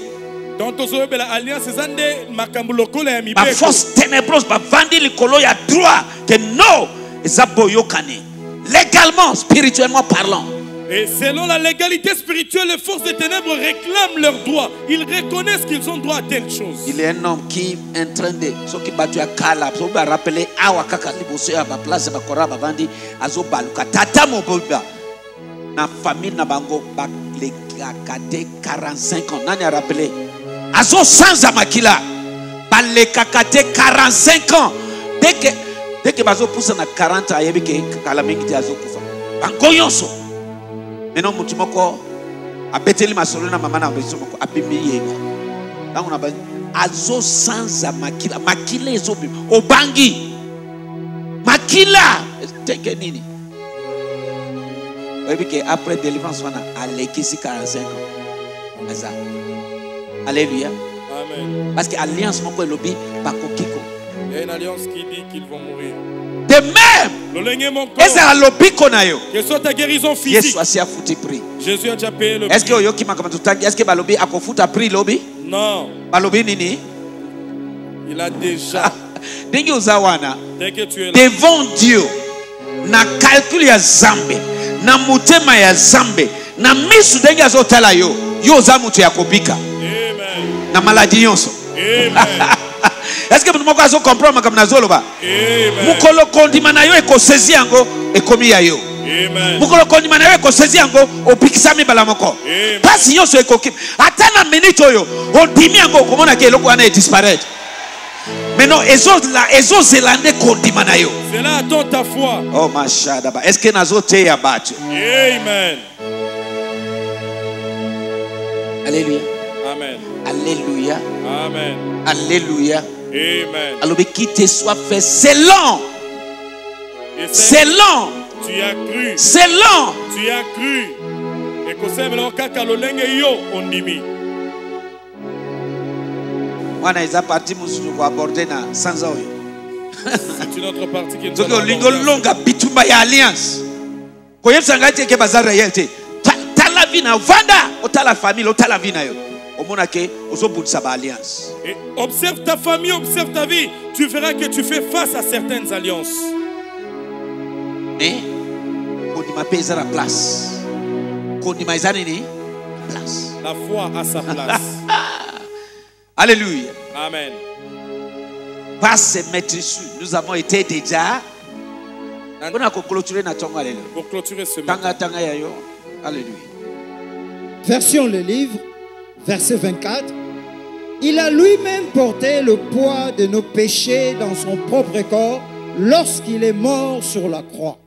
Ma force ténébreuse, ma vendée, le colo, il y a droit que non, et ça boyokane. Légalement, spirituellement parlant. Et selon la légalité spirituelle, les forces des ténèbres réclament leurs droits. Ils reconnaissent qu'ils ont droit à telle chose. Il y a un homme qui est en train de ce qui battu à Kalab, on va rappeler Awa Kakali Bosse à ma place, ma Koraba Bandi, Azo Baluka, Tata Moboba. Na famille Nabango, les Kakate 45 ans, on a rappelé. Azo sans Amakila, les Kakate 45 ans. Dès que Bazo pousse à 40 ans, il y a Kalamingi Azo Koufa. Bangoyonso. Maintenant, mon timoko a pété le maçonneau na maman a brisé mon corps a pimé. Là on a bas azo sans amakila makila ezobi obangi makila tekenini. Oui, parce que après délivrance on a allégué 45 ans. Aza. Alléluia. Amen. Parce que alliance mon corps lobby par kokiko. Il y a une alliance qui dit qu'ils vont mourir. De même, que soit ta guérison physique. Jésus a déjà payé le prix. Est-ce que Balobi a confoutu à prix lobby? Non. Balobi nini? Il a déjà. Dès que tu es là. Devant Dieu, na calcul ya zambe, na mutema ya zambe, na misu dengi azotala yo, yo zamutu ya kobika. Amen. Na maladie yonso. Amen. Est-ce que vous pouvez comprendre comme Nazoloba? Mukolo kondimanayo ekosezi yango ekomi yayo. Mukolo kondimanayo ekosezi yango opikisami balamoko. Pasi yonso ekoki. Atana minute oyo ondimi yango komona ke eloko wana disparaître. Mais non, ezo Zélande kondimanayo. Cela attend ta foi. Oh mashadaba. Est-ce que Nazote ya battu? Amen. Alléluia. Amen. Alléluia. Amen. Alléluia. Amen. Alors qui te soit fait selon. Selon. Tu as cru. Selon. Tu as cru. Et que c'est maintenant qu'à l'olenge yo on dimi. On a déjà parti nous sur aborder na sans oyo. C'est une autre partie qui nous. Donc lingo longa bitumba ya alliance. Koyebsanga te ke bazar réalité. Tala vina vanda otala famille otala vina yo. Et observe ta famille, observe ta vie. Tu verras que tu fais face à certaines alliances. Mais, Ma pèse à la place. Place. La foi à sa place. Alléluia. Amen. Pas se mettre dessus. Nous avons été déjà. On a clôturé notre temps. Alléluia. Pour clôturer ce matin. Alléluia. Version le livre, verset 24. Il a lui-même porté le poids de nos péchés dans son propre corps lorsqu'il est mort sur la croix.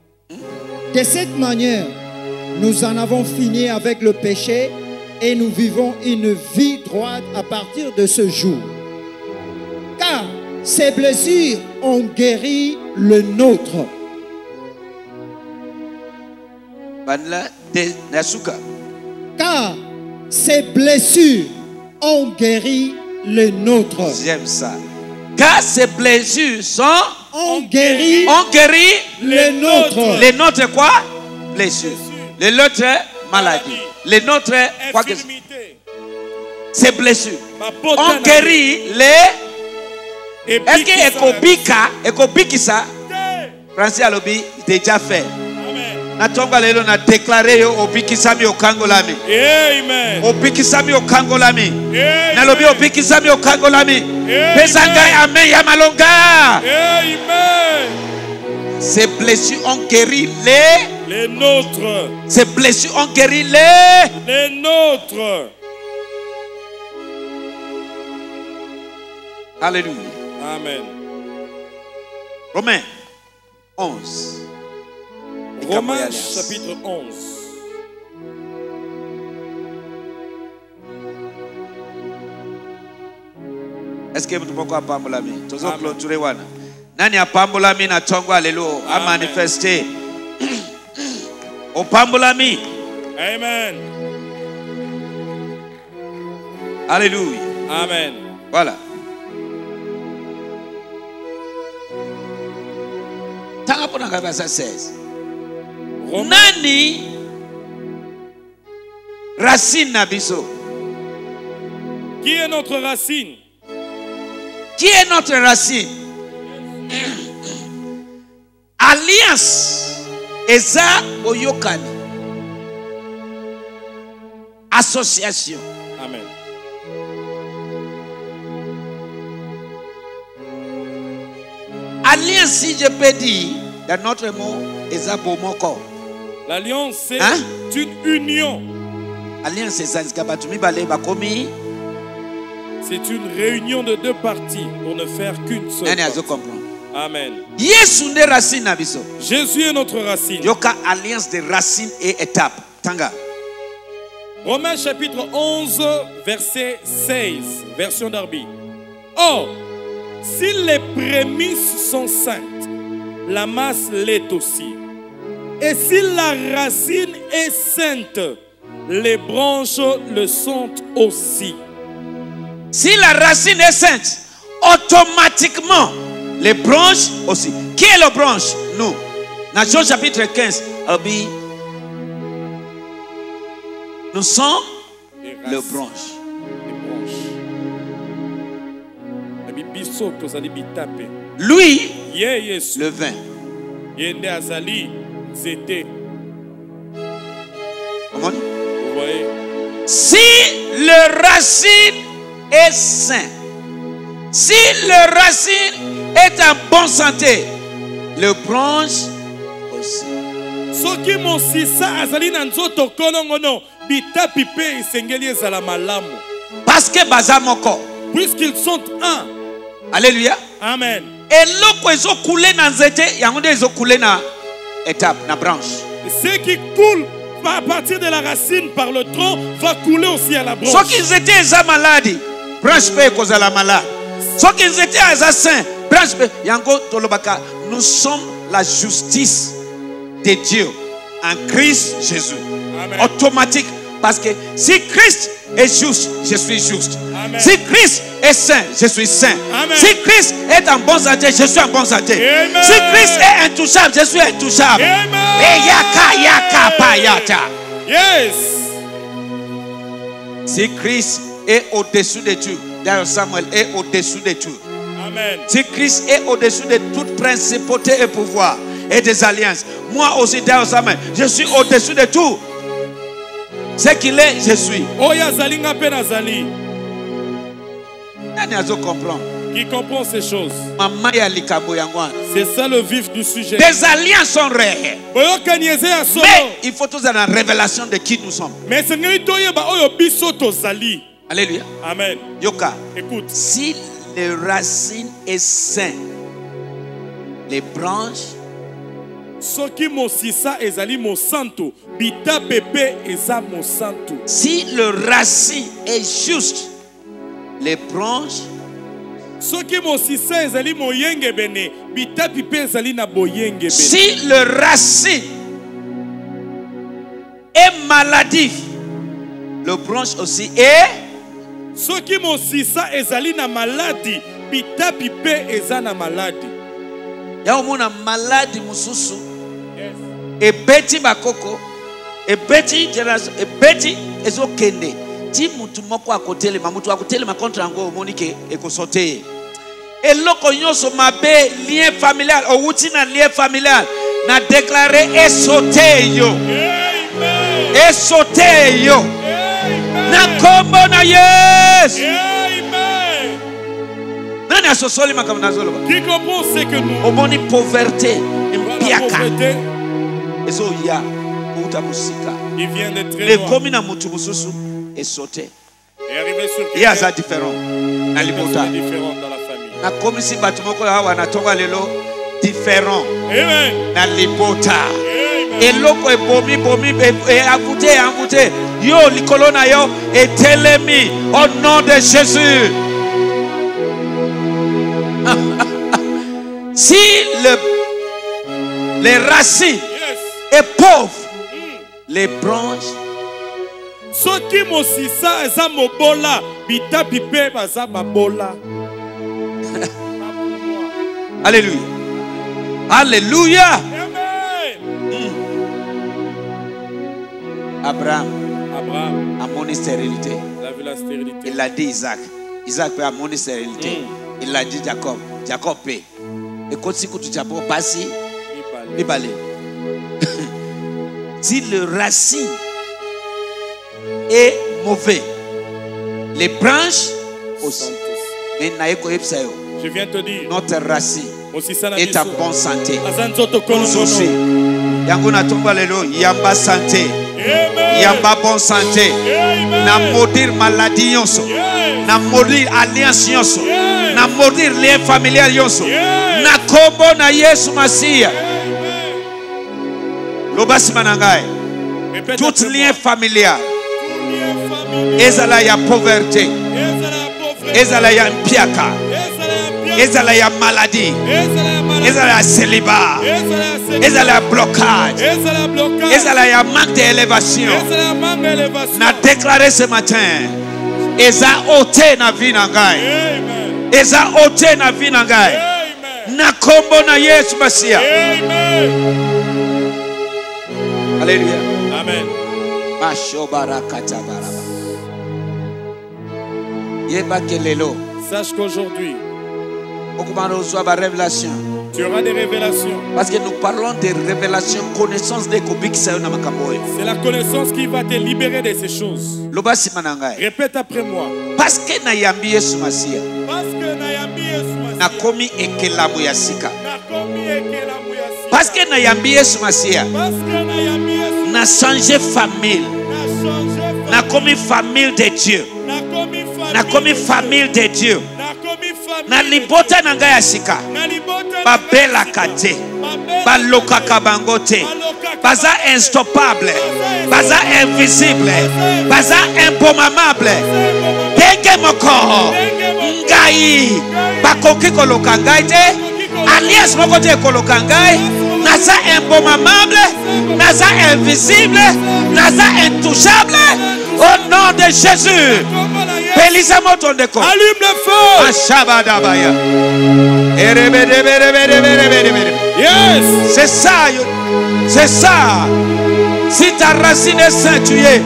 De cette manière, nous en avons fini avec le péché et nous vivons une vie droite à partir de ce jour. Car ces blessures ont guéri le nôtre. Car ces blessures ont guéri le nôtre. J'aime ça. Car ces blessures ont guéri les nôtres. Les nôtres quoi? Blessures. Les nôtres maladies. Les nôtres quoi que ce soit. Ces blessures ont guéri les. Est-ce que Ekobikisa Francis Alobi déjà fait? Natonga lelo na déclaré yo opikisami okangolami. Amen. Opikisami okangolami. Nalobi opikisami okangolami. Pesanga amen ya malonga. Amen. Ces blessures ont guéri les nôtres. Ces blessures ont guéri les nôtres. Alléluia. Amen. Romains 11. Romains chapitre 11. Est-ce que vous pouvez parler à moi? Tous les clôturés, wana. Nani a parlé à moi na tongo alelo a manifesté. O parlé à moi. Amen. Alléluia. Amen. Voilà. Tant qu'on a verset 16. Nani racine Nabiso? Qui est notre racine? Qui est notre racine? Alliance Eza Oyokani. Association. Amen. Alliance, si je peux dire, dans notre mot, Eza Bomoko. L'alliance, c'est une union. Alliance, c'est une réunion de deux parties pour ne faire qu'une seule. Amen. Jésus est notre racine. Yoka alliance de racines et étapes. Tanga. Romains chapitre 11, verset 16, version Darby. Or, si les prémices sont saintes, la masse l'est aussi. Et si la racine est sainte, les branches le sont aussi. Si la racine est sainte, automatiquement, les branches aussi. Qui est la branche? Nous. Dans Jean chapitre 15, nous sommes les branches. Lui, le vin. C'était. Comment? Vous voyez. Si le racine est sain, si le racine est en bonne santé, le branche aussi. Ce qui m'ont si ça, Azali Nanzoto, Konongono, Bita Pipe et Sengelier Zalamalamo. Parce que Bazamoko. Puisqu'ils sont un. Alléluia. Amen. Et l'eau qu'ils ont coulé dans zété, Yangonde ils ont coulé dans. Étape, la branche. Ce qui coule à partir de la racine par le tronc va couler aussi à la branche. Ceux qui étaient déjà malades, branche peut causer la maladie. Ceux qui étaient déjà saints, branche peut. Yango Tolobaka, nous sommes la justice de Dieu en Christ Jésus. Amen. Automatique, parce que si Christ est juste, je suis juste. Amen. Si Christ est saint, je suis saint. Amen. Si Christ est en bonne santé, je suis en bonne santé. Amen. Si Christ est intouchable, je suis intouchable. Et yaka yaka payata. Yes. Si Christ est au-dessus de tout, Dayo Samuel est au-dessus de tout. Amen. Si Christ est au-dessus de toute principauté et pouvoir et des alliances, Moi aussi, Dayo Samuel, je suis au-dessus de tout. Ce qu'il est, je suis. Qui comprend ces choses. C'est ça le vif du sujet. Des alliances sont réelles. Mais il faut tous avoir la révélation de qui nous sommes. Alléluia. Amen. Yoka. Écoute. Si les racines est sain, les branches. Si le racine est juste, les branches. Si le racine est maladif, le branche aussi est. Qui comprend ce que nous au bon pauvreté, pauvreté. Il vient de très loin. Et sauté. Et arrivé sur il y a ça différent. Il y a ça différent dans la famille. Na comme si batumoko hawa na tonga lelo différent. Amen. Na lipota. Et loko ebomi et avouté. Yo likolo na yo et telemi au nom de Jésus. Si les racines est pauvre, les branches. Ceux qui m'ont si ça, ils ont bola, bita pipe, baza babola. Alléluia. Alléluia. Abraham a monné stérilité. Il a vu la stérilité. Il a dit Isaac. Isaac a monné stérilité. Il a dit Jacob. Jacob paie. Et quand tu Jacob passe, il balait. Si le racine est mauvais, les branches aussi. Je viens te dire, notre racine est en bonne santé. Nous aussi. Yanguna tomba lelo, yamba santé. Yamba bonne santé. Na modir maladie yonso. Na modir alliance yonso. Na modir lien familial yonso. Na kombo na Yesu Masia. Lobasi manangai. Tout lien familial. Ezala ya pauvreté. Ezala ya mpiaka. Ezala ya maladie. Ezala ya célibat. Ezala ya blocage. Ezala ya manque d'élévation. Na déclaré ce matin. Eza ote na vie nangai. Eza ote na vie nangai. Na kombo na Yesu Masia. Alléluia. Amen. Sache qu'aujourd'hui tu auras des révélations. Parce que nous parlons des révélations, connaissance des copiques. C'est la connaissance qui va te libérer de ces choses. Répète après moi. Parce que na yambi Yesu Masia. Na komi ekelamu yasika. Parce que na yambi Yesu Masia. N'a changé famille. N'a commis famille de Dieu. N'a commis famille de Dieu. N'a libota nangaya sika. Ba bela kate. Ba loka kabangote. Baza instoppable. Baza invisible. Baza impomamable. Denge moko. Ngai. Ba koki kolokangai te. Alias mokote kolokangai. Naza impomamable, naza invisible, naza intouchable, au nom de Jésus. Bélisamo ton décor. Allume le feu. Ashabadabaya. Yes. C'est ça, c'est ça. Si ta racine est sainte, tu es.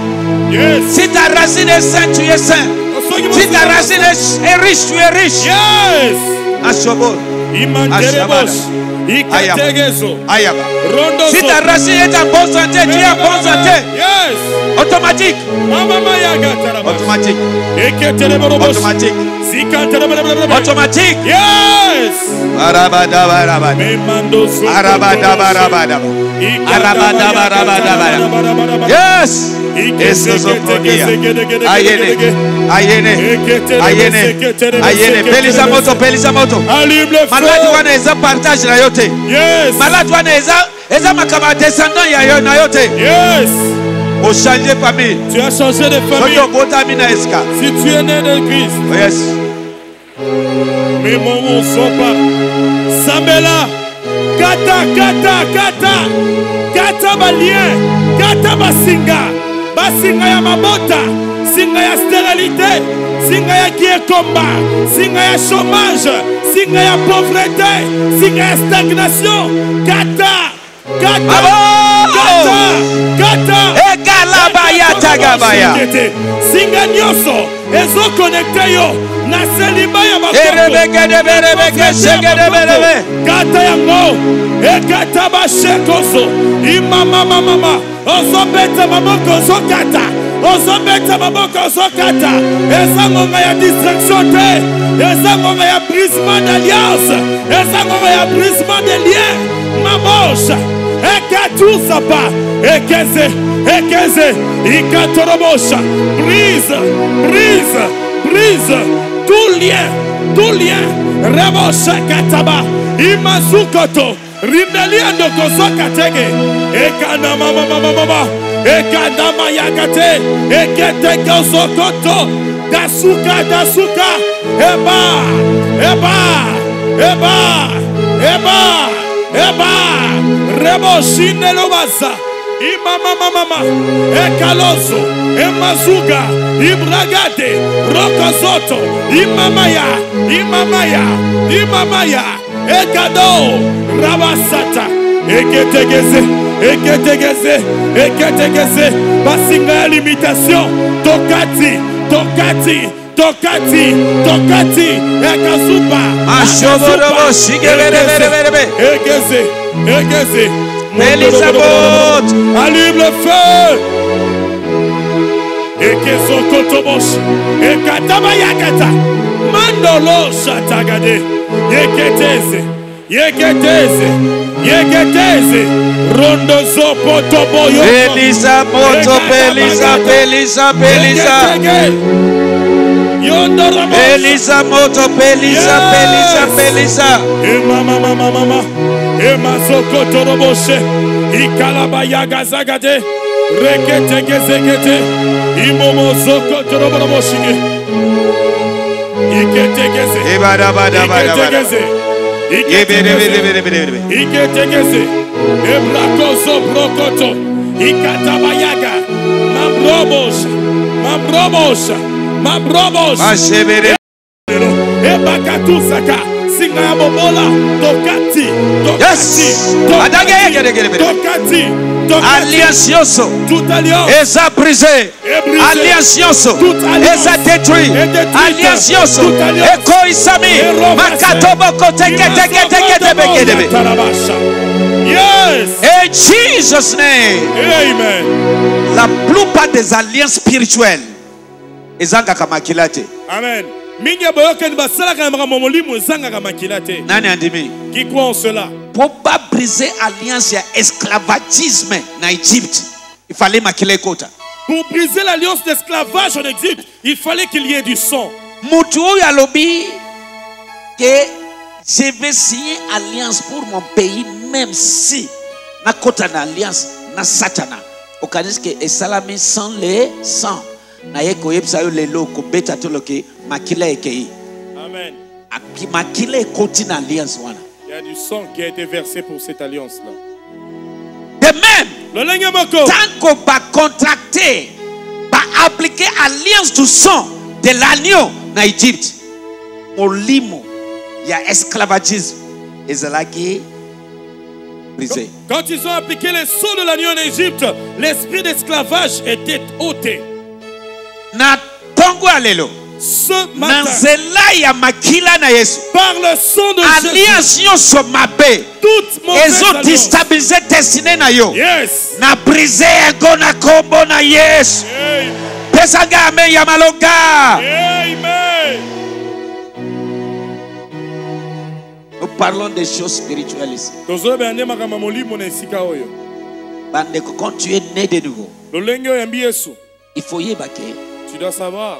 Yes. Si ta racine est sainte, tu es saint. Si ta racine est riche, tu es riche. Yes. Ashobol. Imagine. Ayaba. Si ta racine est en bonne santé, tu es en bonne santé. Yes. Automatique. Automatique. Automatique. Automatique. Yes. Yes. Yes. Yes. Malade wana eza makama descendant ya na yote. Yes. O changer famille. Tu as changé de famille. Si tu es né de Christ. Yes. Mais mon sopa. Sabela. Kata. Kata balien. Kata basinga. Basinga ya mabota. Singa ya stérilité. Singa ya qui est combat. Singa ya chômage. Signe à pauvreté, signe à stagnation, kata, et galabaya tagabaya, signe à nyoso, et zo connecté yo, na selibaya ma kata yango, et kata ba shekoso, imama mama, ozo beta mamoko zo kata. On se met à ma boca, on se cata. Et ça, on a distraction. Et ça, on a brisement d'alliance. Et ça, on a brisement de liens. Ma manche. Et que tout ça part. Et qu'est-ce et qu'est-ce brise. Tout lien. Reboche, kataba. Imazukoto. Rimelian de Kosakatege. Et kanama, mama. Ekadama yakate, ekete kosokoto, dasuka, eba, reboshine lobasa, imama, ekaloso, emazuga, ibragade, rokosoto, imamaya, ekado, rabasata, eketegeze. Et que t'es gazé, basinga limitation, tokati, et kasuba, achevoro, shigere, et gazé, Elisabeth, allume le feu, et que son kotobosh, et katabayakata, mandolo, chatagade, et que t'es. Yeketeze rondo zopo toboyo Elisa moto pelisa mama emazoko toroboshe ikalabaya gazagade reketegezekete imomo zoko toroboshige yeketegeze ibada Iketegeze Ebrakoso Brokoto Ikatabayaga Mabrobosha Ebakatusaka Singa Bobola Tokati Alliance Yoso Tout alliance Esa brisé Alliance Yoso Esa détruit Alliance Yoso Eko Isami Makatoboko Teke Yes. In Jesus' name. Amen. La plupart des alliances spirituelles Ezanga Kamakilate. Amen. Nani andimi? Qui croit en cela? Pour pas briser l'alliance et l'esclavagisme en Égypte, il fallait maquiller quota. Pour briser l'alliance d'esclavage en Égypte, il fallait qu'il y ait du sang. Mutuo ya lobby que je vais signer alliance pour mon pays même si na quota na alliance na satana. Okanis que esalami sans les sang. Amen. Il y a du sang qui a été versé pour cette alliance-là. De même, tant qu'on va contracter, va appliquer l'alliance du sang de l'agneau en Égypte, au limo, il y a esclavagisme. Et c'est là qui est brisé. Quand ils ont appliqué le sang de l'agneau en Égypte, l'esprit d'esclavage était ôté. Na tongo alelo. ce matin, par le sang de Jésus, toute mauvaise alliance, yes, na brisé ego na kombo na yes, pesanga amen ya maloga. Nous parlons des choses spirituelles ici. Quand tu es né de nouveau, il faut y évacuer. Tu dois savoir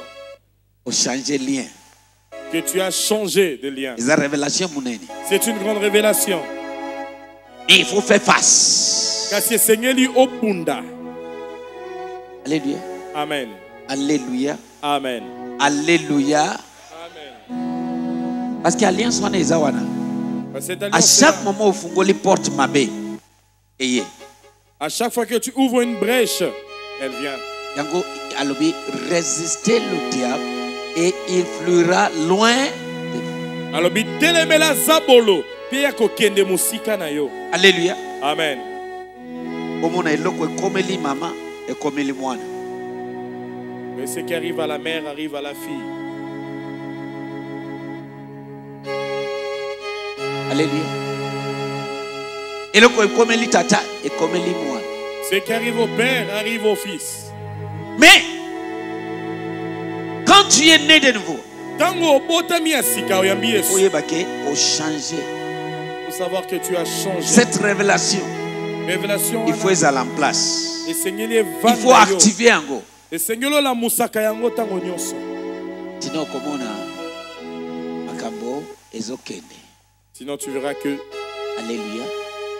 changer lien. Que tu as changé de lien. C'est une grande révélation. Et il faut faire face. Alléluia. Amen. Alléluia. Amen. Alléluia. Amen. Parce qu'il y a l'alliance en Ezawana. À chaque moment où Fungoli porte ma baie, ayez. À chaque fois que tu ouvres une brèche, elle vient. Yango Alobi, résistez le diable et il fluira loin de vous. Alobi, telemela zabolo, pia kokende musika na yo. Alléluia. Amen. Omona eloko ekomeli mama, ekomeli mwana. Mais ce qui arrive à la mère arrive à la fille. Alléluia. Ce qui arrive au père arrive au fils. Mais quand tu es né de nouveau, il faut savoir que tu as changé. Cette révélation, il faut aller en place. Il faut activer en go. Sinon, comme on a Makambo et Zokene. Sinon tu verras que... Alléluia.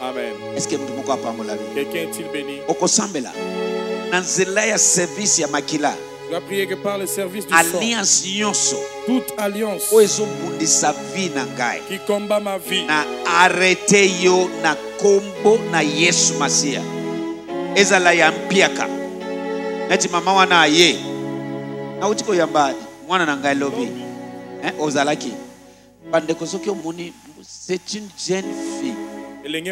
Amen. Est-ce que quelqu'un est-il béni? Je dois prier que par le service du sang, toute alliance qui combat ma vie, c'est une jeune fille. Elle est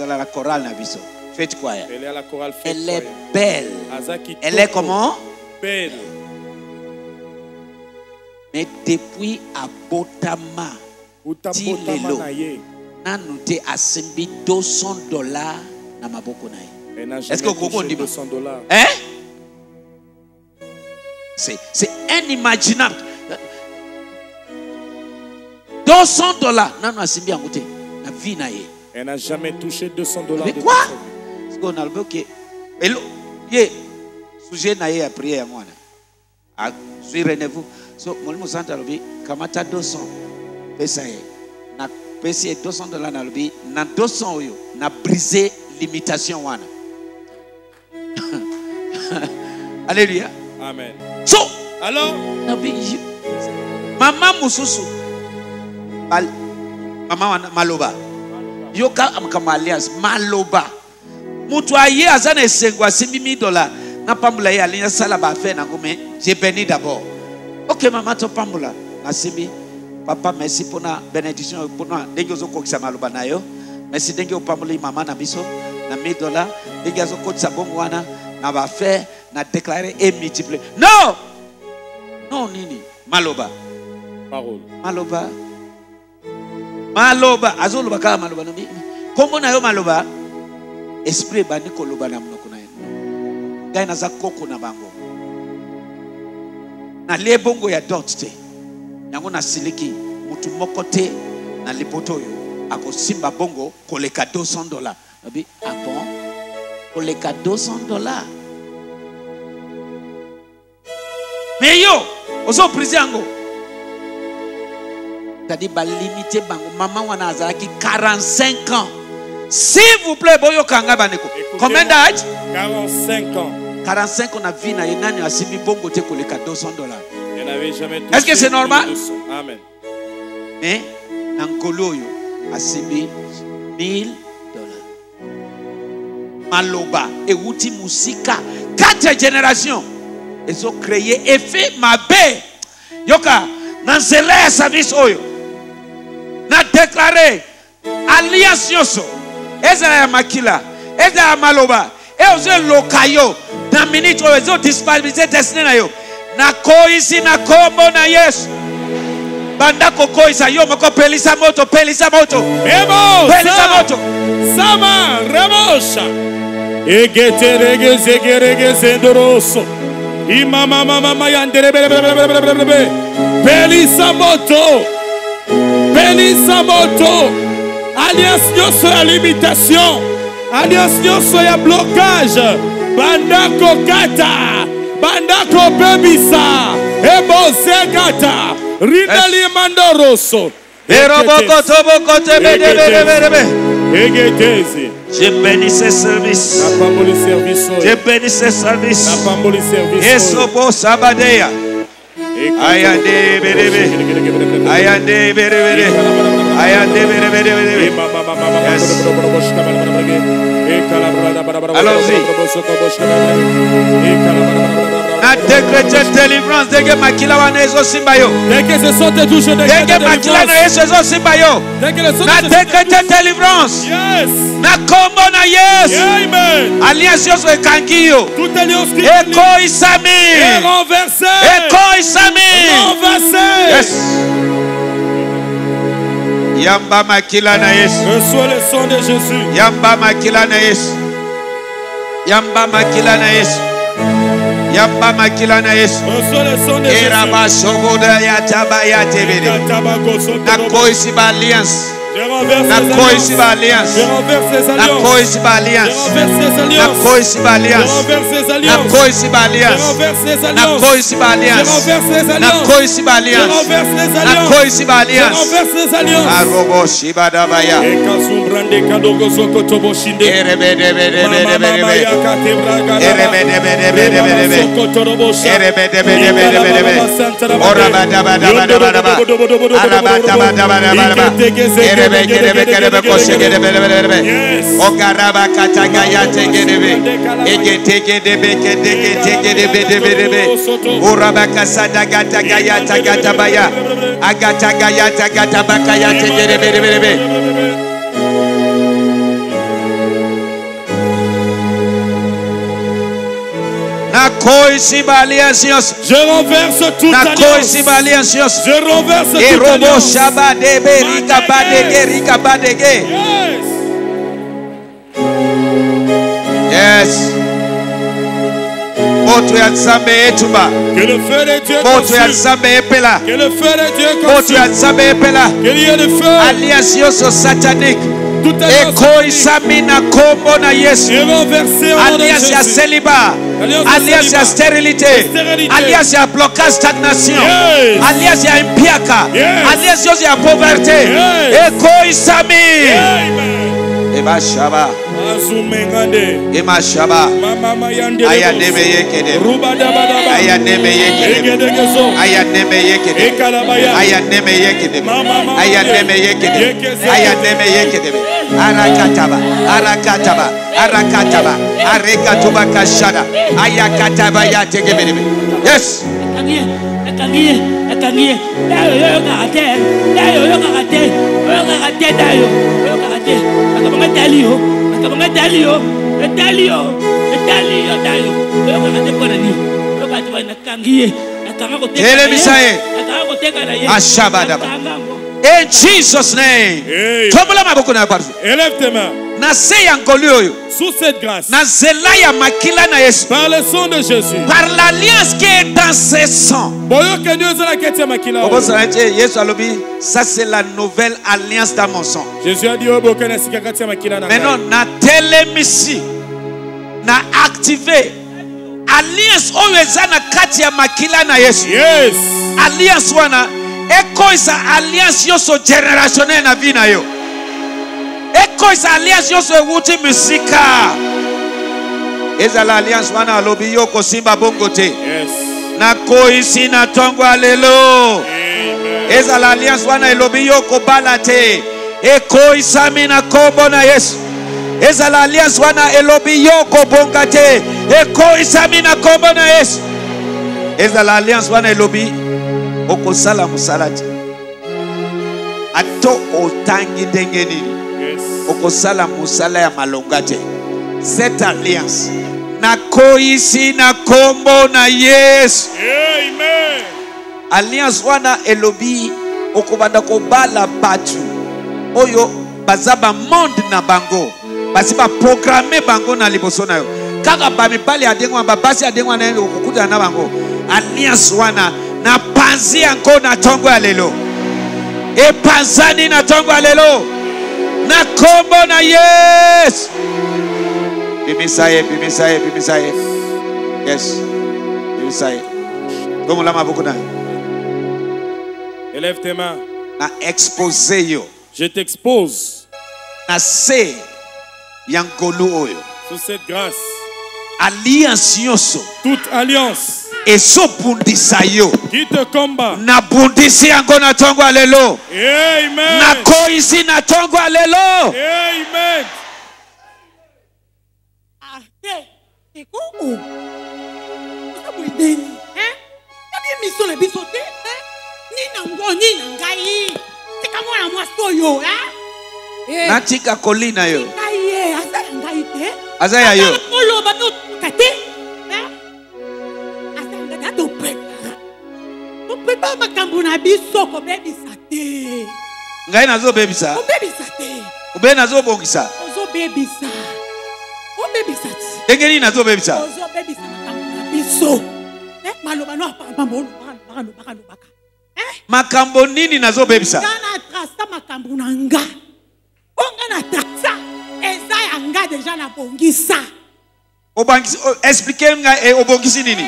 à la chorale. Elle est belle. Elle est comment? Belle. Mais depuis à Botama, $200. Est-ce que vous comprenez? $200. Hein? C'est inimaginable. $200. Non, non, c'est bien goûté. La vie n'a eu. Elle n'a jamais touché $200. Mais quoi? Parce qu'on a le bloqué. Et le sujet n'a eu à prier à moi. À suivre vous. So, mon mot centre lobby, Kamata $200. Pessaye. N'a pessé $200 dans le lobby. N'a $200 yo. N'a brisé l'imitation wana. Alléluia. Amen. So, alors, maman Moussousou. Maman maloba yoka amkama alias maloba mutu aye azana esengwa $100 na pambula ye alinya sala ba fe na gome je béni d'abord. OK maman to pambula na simi papa merci pour na bénédiction pour na ndenge ozokokisa maloba na yo merci ndenge opambula mama na biso na $100 ndenge azokotisa bongwana na ba fe na déclarer et multiplier. Non non nini maloba parole maloba maloba azoloba kala maloba no mi kombo na yo maloba esprit bani koloba na mnoko na yenu gaina za koko na bango na lebongo ya dotte yango na siliki mutu mokote na lipoto yo akosimba bongo koleka $200 abi abon koleka $200 mais yo ozo prisango. C'est-à-dire, limiter maman wana azalaki 45 ans. S'il vous plaît, boyo kanga baneko. Combien d'âge? 45 ans. 45 ans, on a vu na yenani asibi bongo te koleka $200. Elle n'avait jamais touché. Est-ce que c'est normal? Amen. Mais nankolo yo asibi $1000. Maloba et wuti musika 4 générations. Ils ont créé effet mabe. Yoka nan zela service oyo. Na déclaré alliance yoso ezala ya makila ezala maloba ezo lokayo na minute ozo disponibilité destiné na yo nakoizi na kombo na Yesu. Banda kokoiza yo moko pelisa moto, pelisa moto. Remo, pelisa moto. Sama remosha. Egete regeze geregeze ndoroso. Ima mama mama yandere bele. Pelisa moto. Pelisa moto. Alias nyoso ya limitation. Alias nyoso ya blocage. Banda kokata. Bandako bebisa ebo zegata ridali mandoroso eroboko toboko tebebebebe egetezi. Je bénis ce service. Je bénis ce service. Esobo sabadeya ayande berebe ayande berebe ayande berebe. Allons-y. A décrété délivrance de Makilawana et Zosimbayo. De Makilawana et Zosimbayo. A décrété délivrance. Na kombo na yes. Alliance Yoso et Kankiyo. Eko Isami. Eko Isami. Yes. Yamba Makilawana yes. Reçois le son de Jésus. Yamba Makilawana yes. Yamba Makilawana yes. Yamba makilana Yesu. Eraba shogoda ya tabaya tebele. Nakoisi ba alliance. Nakoisi ba alliance. Nakoisi ba alliance. Nakoisi ba alliance. Nakoisi ba alliance. Nakoisi ba alliance. Nakoisi ba alliance. Nakoisi ba alliance. Arobo shiba dabaya. Je renverse toute alliance. Je renverse toute alliance. Yes. Que le feu de Dieu consume. Que le feu de Dieu consume. Que il y ait le feu. Alliance satanique. Ekoi samina kombo na Yesu. Alliance ya célibat, alliance ya stérilité, alliance ya blocage stagnation, alliance ya impiaka, alliance ya pauvreté. Ekoi sami. Eba shaba. Ema shaba. Aya nebe yekede. Aya nebe yekede. Aya nebe yekede. Aya nebe yekede. Aya nebe yekede. Aya nebe yekede. Arakataba, arakataba, arakataba, arekatuba kashada, ayakataba ya tegebelebe. Yes. Atangye, dayo. In Jesus' name. Élève tes mains. Sous cette grâce. Par le sang de Jésus. Par l'alliance qui est dans ce sang. Ça c'est la nouvelle alliance dans mon sang. Jésus a dit maintenant, na télémissi, na activé alliance owezana kati ya makila na Yesu. Yes. Alliance wana Eko isa alliance yoso generationnel na vina yo. Eko isa alliance yoso ewuti musika. Eza la alliance wana alobi yoko simba bongote. Yes. Na koisi na tongo alelo. Amen. Eza la alliance wana elobi yoko balate. Eko isa mina kombo na Yesu. Eza la alliance wana elobi yoko bongate. Eko isa mina kombo na Yesu. Eza la alliance wana elobi Oko sala musalati. Ato otangi dengenini. Oko sala musala ya malongate. Cette alliance. Na koisi na kombo na Yesu. Amen. alliance wana elobi okobanda kobala batu oyo bazaba monde na bango basi ba programmer bango na liboso na yo kaka ba mipali adengwa ba basi adengwa na yo okukuta na bango alliance wana na panzi anko na tongo ya lelo e panzani na tongo ya lelo na kombo na yes bimisaye yes bimisaye comme la ma bokuna élève tes mains na exposer yo je t'expose na se yankolo oyo sous cette grâce alliance yoso toute alliance et so bundisa yo qui te combat na bundisi yango na tongo alelo amen na koisi na tongo alelo amen ikuku sabudeni biso le biso te ni nango ni ngai te kamona mwa soyo na tika kolina yo ngai asala ngai te azaya yo olo bato kate asanga dato prepara o prepara makambo na biso ko bebisa te ngai nazo bebisa o bebisa te o be nazo bongisa o bebisa te ngeli nazo bebisa o bebisa makambo na biso makambo nini nazo bebisa na trasa makambo nanga onga na trasa eza yanga deja na bongisa obangisi expliquer nga e obongisi nini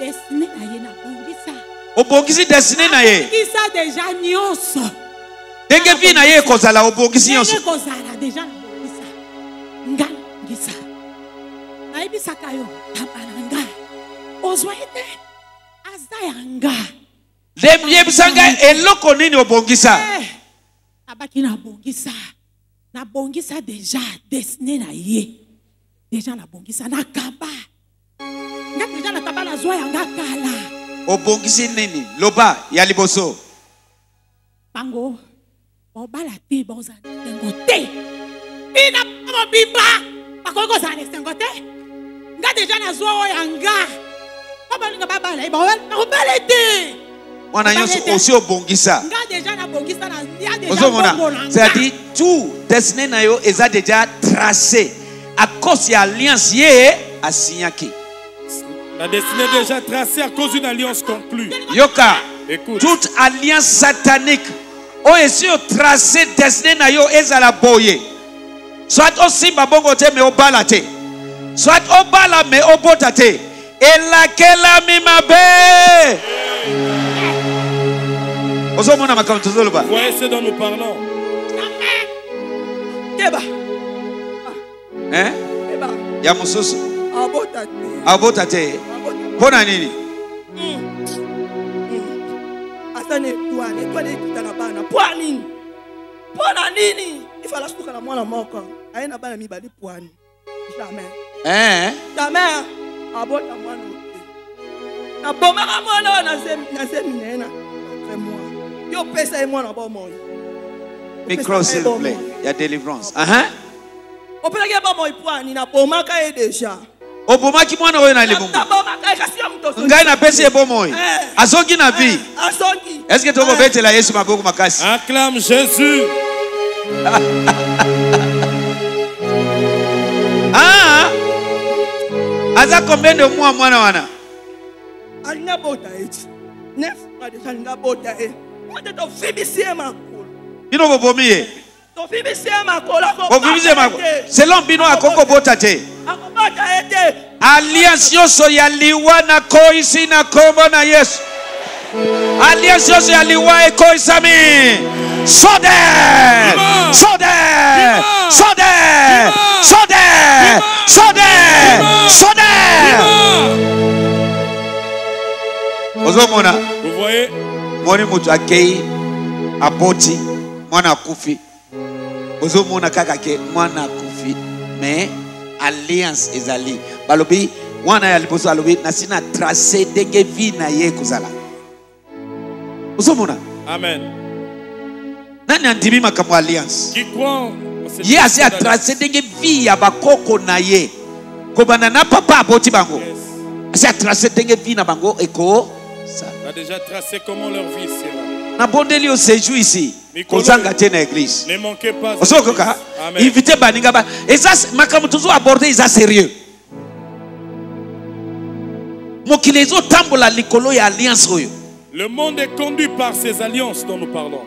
destine na ye na bongisa obongisi destine na ye bongisa deja nyonso denge vi na ye kozala obongisi nyonso denge kozala deja na bongisa nga bongisa na ibisa kayo tabananga ozoite azayanga lebye bisanga eloko nini obongisa abaki na bongisa deja destiné na ye deja na bongisa na kaba na deja na kaba na zo yanga kala obongisi nini loba ya liboso bango obala te bonza tengote ina mobiba bakoko za tengote nga deja na zo yanga c'est-à-dire tout destiné na yo est déjà tracé à cause de l'alliance yé à Signaki. La destinée est déjà tracée à cause d'une alliance conclue. Yoka, écoute. Toute alliance satanique on est sur tracé destiné na yo est à la boye. Soit on simba bongote mais au balate. Soit au bala mais au botate. Et laquelle a mis ma paix? Vous voyez ce dont nous parlons. Hein? Yamousous. Abotate. Bonanini. Attendez, Bonanini. Il fallait que la moine manque. Aïe, n'a pas mis bali poani. Jamais. Hein? Jamais. Abot à moi la bombe à moi non n'a yo pèse à moi micro s'il vous plaît il y a délivrance on peut pas moi point ni na bombe ka est déjà oboma ki moi na le bombe ngai na pèse e bombe azongi na vie azongi est-ce que tu vas bête la Yesu maboko makasi acclame Jésus Aza combien de mois mwana wana? Alinga bota eti. 9 mois de alinga bota e. Moto to fibisier makolo. Bino go bomie. To fibisier makolo ko. Go fibisier makolo. Selon bino akoko bota te. Akoko bota ete. Alliance yoso ya liwa na koisi na kombo na Yesu. Alliance yoso ya liwa e koisa mi. Vous voyez, moni mutu akei apoti mwana kufi. Ozomona kaka ke mwana kufi mais alliance ezali. Balobi wana ya liboso alobi na sina tracer denge vi na ye kozala. Ozomona. Amen. Qui croit yes, a tracé des vies à Bakoko Naye. Kobanana papa aboti bango. C'est tracé des vies na bango eko. Ça. a déjà tracé comment leur vie sera. Séjour ici. L'église. Ne manquez pas. Invitez Baningaba. Et ça, je toujours aborder ça sérieux. Le monde est conduit par ces alliances dont nous parlons.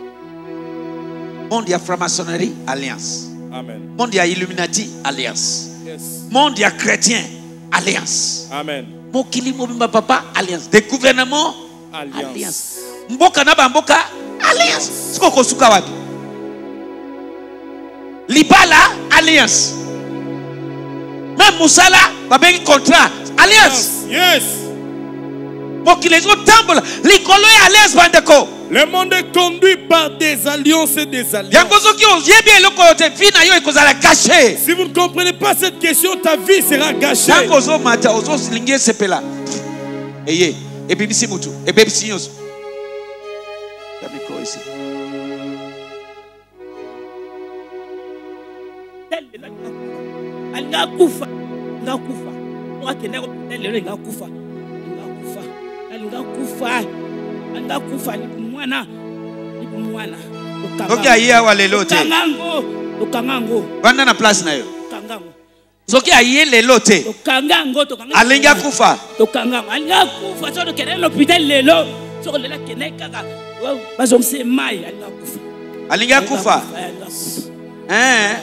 Monde y a franc-maçonnerie, alliance. Amen. Monde y a Illuminati, alliance. Yes. Monde y a chrétien, alliance. Amen. Mokili mobimba papa, alliance. Des gouvernements, alliance. Mboka na bamboka, alliance. Skoko suka wapi. Libala, alliance. Même Moussala, babengi contrat, alliance. Yes. Le monde est conduit par des alliances et des alliances. Si vous ne comprenez pas cette question, ta vie sera gâchée. Ok, aïe, wa lelote. Vanda na place na yo. Ok, aïe, lelote. Alinga kufa. Alinga kufa. So do kene l'hôpital lelo. So lela kene kaka. Bazom se mai alinga kufa. Alinga kufa. Hein?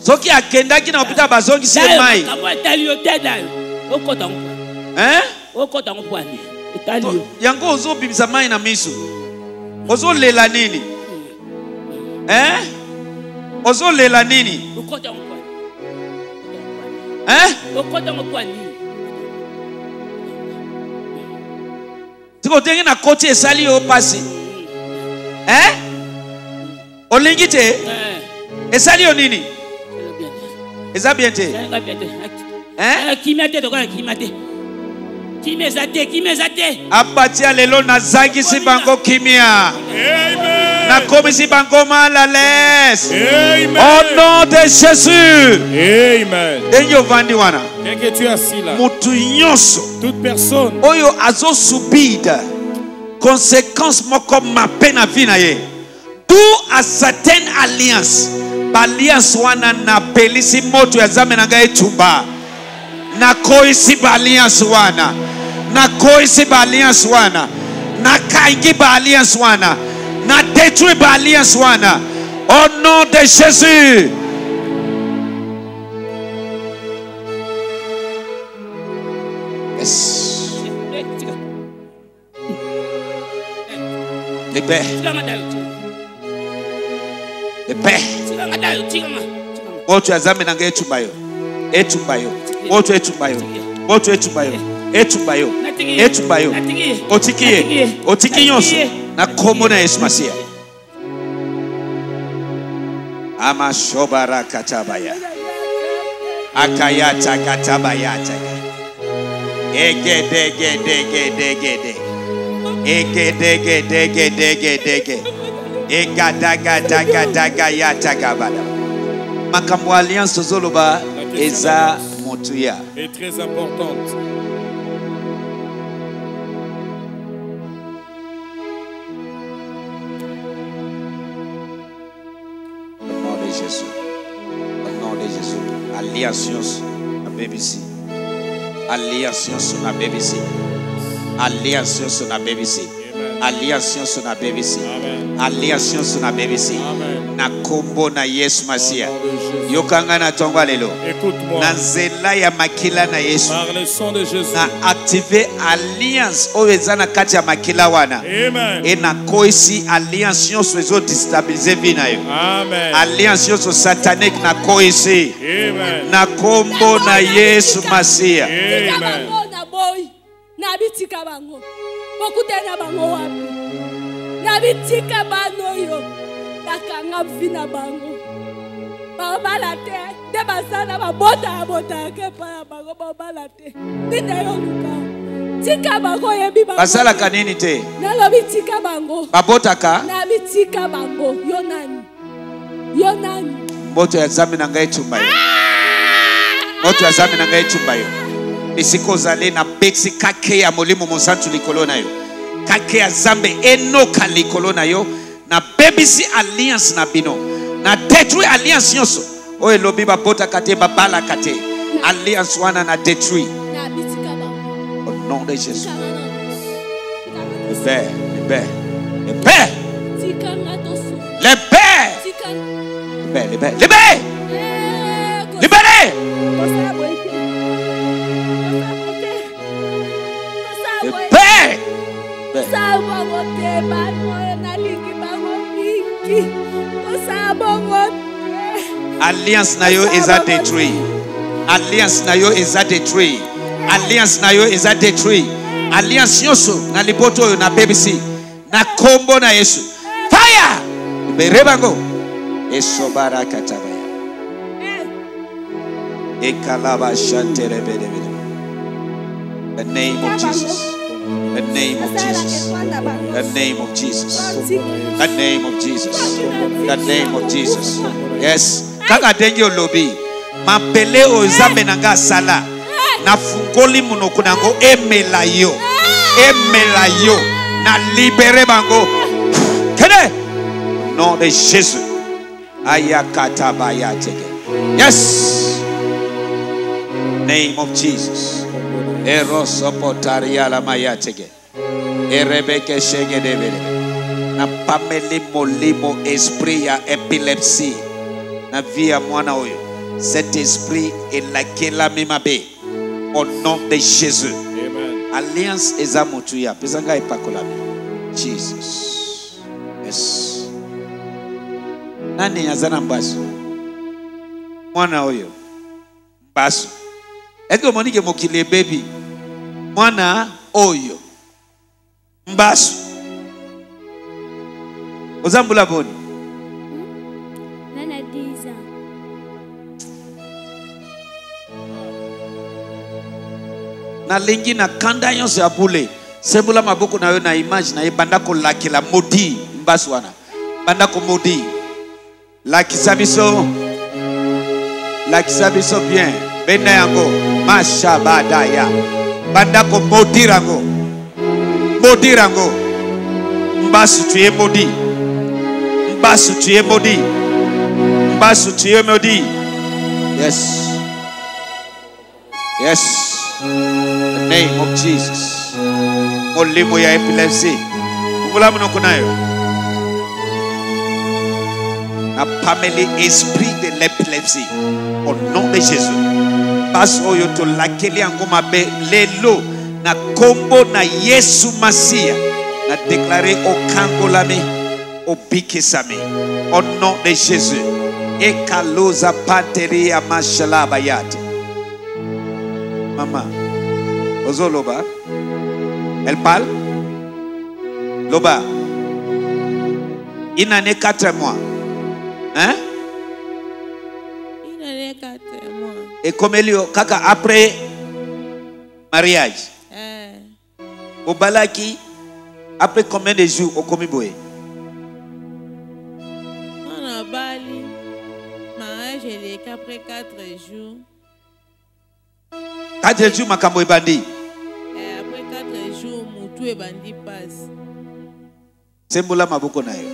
So ki akenda ki na hôpital bazongi se mai. Hein? Okota ngopani. Yango ozo bimisa mai na misu. Ozo lela nini? Hein? Ozo lela nini? Hein? Tiko tengi na koti esali yo pasi. Hein? Olingi te? Esali yo nini? Eza bien te? Hein? Kimate to kimate. Apatia lelo na zangi si bango kimia. Amen. Na komi si bango mal à l'aise. Amen. Au nom de Jésus. Amen. Denyo vandi wana. Dès que tu es assis là. Mutu nyonso. Toute personne. Oyo azo subida. Conséquence moko mape na vie na ye. D'où a certaine alliance. Alliance wana na pelisi moto ya zame na gaye tumba. Nakoi si balance wana, nakoi si balance wana, nakaingi balance wana, na détruit balance wana. Au nom de Jésus. Yes. Le père. Le père. Otu azame na ngetu bayo. Etu bayo. Oto etubayo, oto etubayo, etubayo, etubayo, otikiye, otikiyonso na komo na esmasia. Ama shobara katabaya, akayata katabaya, egedegedegedegede, egedegedegedegede, egadagadagadagadagayata kabala. Makambo alliance zoloba eza. Est très importante. Au nom de Jésus. Au nom de Jésus. Alliance na BBC. Alliance na BBC. Alliance na BBC. Alliance na BBC. Alliance na BBC. Na kombo na Yesu Masia. Yokanga na tongwa lelo. Na nzela ya makila na Yesu. Par le sang de Jésus. Na activer alliance oweza na kati ya makila wana. Amen. Et na koisi alliance yonso ezo destabiliser vie na yo. Amen. Alliance yonso satanique na koisi. Amen. Na kombo na Yesu Masia. Amen. Na bitika bango. Bokutena bango wapi. Na bitika bano yo. Nakanga vina bango. Baba la terre, de basana ba bota ke pa bango baba la terre. Dite yo luka. Tika bango yebi bango. Basala kanini te. Na lobi tika bango. Ba bota ka? Na bitika bango yonani. Yonani. Moto ya zambi na ngai tumba yo. Moto ya zambi na ngai tumba yo. Isiko zale na bexi kake ya molimo monsantu likolo na yo. kake ya zambe enoka likolo na yo na babysi alliance na bino na detruit alliance nyoso oye lobi babota kate babala kate alliance wana na detruit au nom de Jésus. Le père, le père, le père, le père, le père, le père, le père, libérez! Le père! Alliance Nayo is a détruit. Alliance Nayo is a détruit. Alliance Nayo is a détruit. Alliance Yoso, na lipoto na BBC, na combo na Yesu. Fire! Libérez Bango! Esobara Katabaya. The name of Jesus. The name of Jesus. The name of Jesus. The name of Jesus. The name of Jesus. Yes. Kaka denyo lobi. Mapele ozame nanga sala. Na fungoli munokunango emelayo. Emelayo. Na libere bango. Kene. No de Jesus. Ayakata bayateke. Yes. Name of Jesus. Eros opotaria la mayatege. Erebeke shenge debele. Na pameli molimo esprit ya epilepsie. Na via mwana oyo. Cet esprit est la mimabe. Au nom de Jésus. Amen. Alliance ezamutuya. Pesanga epakolabi. Jesus. Yes. Nani yazana mbasu. Mwana oyo. Mbasu. Est-ce que Monique Mokile baby? Mwana oyo. Mbasu. Ozambula boni. Nana diza. Na lingi na kanda yonse ya bule. Sebula maboko na yo na image na ye bandako lakila modi. Mbasu wana. Bandako modi. Lakisabiso. Lakisabiso bien. Benda yango. Mashabadaya bandako modirango modirango mbasu tuye modi mbasu tuye modi mbasu tuye modi. Yes, yes, the name of Jesus. Molimo ya epilepsy mulamu nokunayo na pameli esprit de l'épilepsie au nom de Jésus. Passe au yoto lakeli angoma be lelo na kombo na Yesu Masia na déclaré au kangolame au bikesame au nom de Jésus. Ekaloza pateria mashalaba yate mama ozoloba elle parle loba il n'en est 4 mois hein. Et comme elle kaka après mariage. Au balaki, après combien de jours au Komiboé? On a bali. Mariage est qu'après 4 jours. 4 jours, ma kambo bandi. Après 4 jours, moutou et bandi passe. C'est moula ma bokonayo.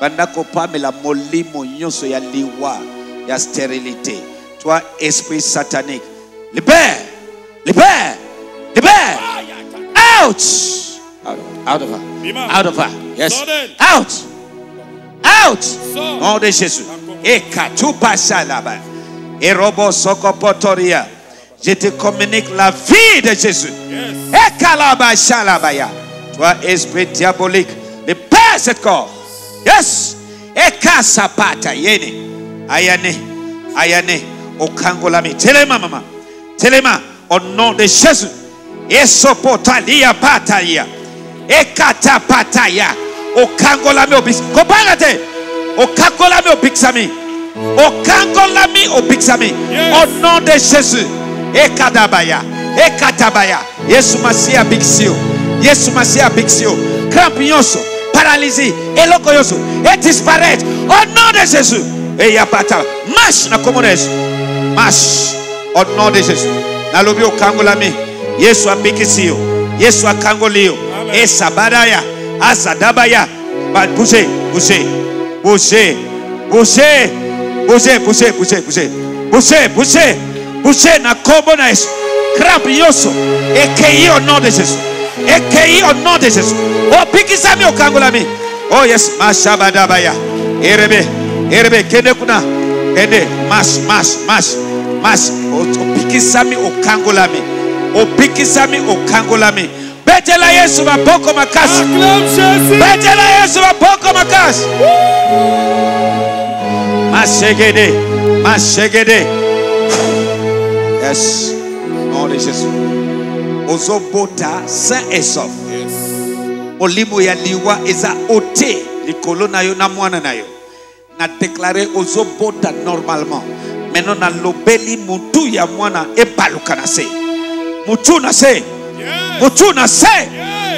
Bandako pa me la moli monyoso ya liwa ya stérilité. Toi, esprit satanique, libère, libère, libère, out, out of her, out of her, yes, out, out, nom de Jésus. Et Katuba Salaba, et Robo Sokopotoria, je te communique la vie de Jésus. Et Kalaba Salabaya, toi, esprit diabolique, libère ce corps, yes, et Kasapata Yene, Ayane, Ayane. Au Kangolami, Telema, maman, Telema, au nom de Jésus, et Sopotalia Patalia, et Katapataya, au Kangolami, au Bix, comparate, au Kangolami, au Bixami, au Kangolami, au Bixami, au nom de Jésus, et Kadabaya, et Katabaya, Yesumasia Bixio, Yesumasia Bixio, Crampioso, paralysie, et Locoyoso, et disparaître, au nom de Jésus, et Yapata, marche na communesse. Marche au nom de Jésus. Nalobi okangolami. Yesu apikisio. Yesu akangolio. Esabadaya, Asadabaya. Poussez, poussez, poussez, poussez, poussez, poussez, poussez, poussez, poussez, poussez, poussez, na combo na Yesu. Crapioso, écueilli au nom de Jésus. Écueilli au nom de Jésus. Oh, pikisami au kangolami. Oh yes, Mashabadabaya. Erebe, erebe, kenekuna, ede, mash, mash, mash, mash. Oh, pikisami au kangolami. Oh, pikisami au kangolami. Betela Yesu va poko makasi. Betela Yesu va poko makasi. Mashegede, mashegede. Yes. Nom de Jésus. Ozobota saint et sauf. Olimo ya liwa eza ote likolo na yo na mwana na yo. Na déclarer ozobota normalement. Maintenant na lobeli mutu ya mwana e palukana se. Mutu na se. Mutu na se.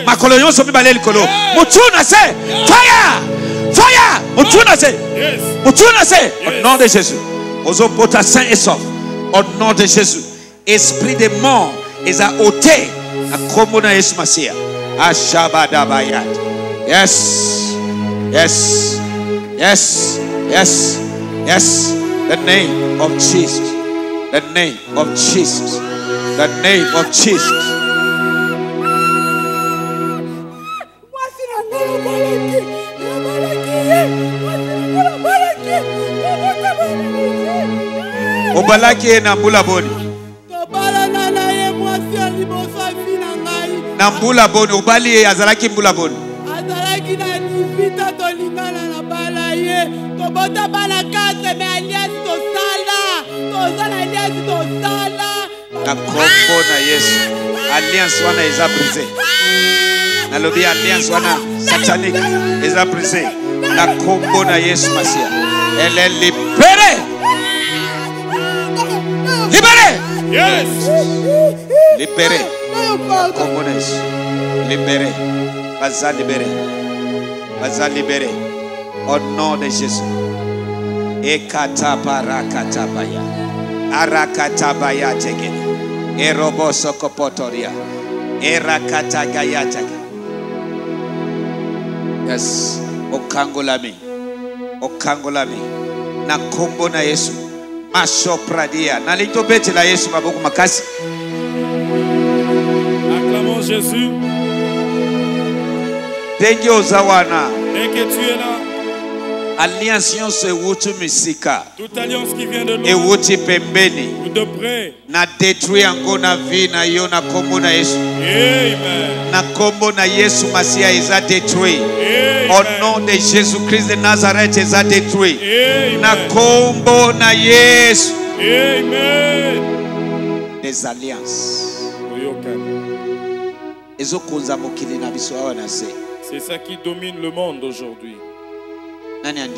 Makolo yonso bibale likolo. Mutu na se. Fire! Fire! Mutu na se. Mutu na se. Au nom de Jésus. Ozobota saint et sauf. Au nom de Jésus. Esprit de mort, ils ont ôté la commune Yesu Masia. Ashabadabayat. Yes, yes, yes, yes, yes. The name of Jesus. The name of Jesus. The name of Jesus. Obalaki na bulaboni. Nambula bon, obali azalaki mbula bon. Azalaki na divita tolingana na balaye, to bota bala kase me alias to sala, to sala alias to sala. Na kombo na Yesu, alliance wana eza brisé. Na lobi alliance wana satanic eza brisé. Na kombo na Yesu Masia, elle est libérée. Libérée. Yes. Libéré, communesse, libéré, baza libéré, baza libéré, au nom de Jésus. Ekata parakata baya, arakata baya teke, eroboso kopotoria, erakata gaya teke. Yes, okangolami, okangolami, na kombo na Yesu, macho pradia, na lito bete la Yesu maboku makasi. Jésus, dès que tu es là, alliance toute alliance qui vient de loin ou de près, na détruit encore na vie na yo na kombo na Yesu. Amen. Na kombo na Yesu Masia eza détruit. Au nom de Jésus Christ de Nazareth eza détruit. Na kombo na Yesu. Amen. Des alliances. C'est ça qui domine le monde aujourd'hui. Amen.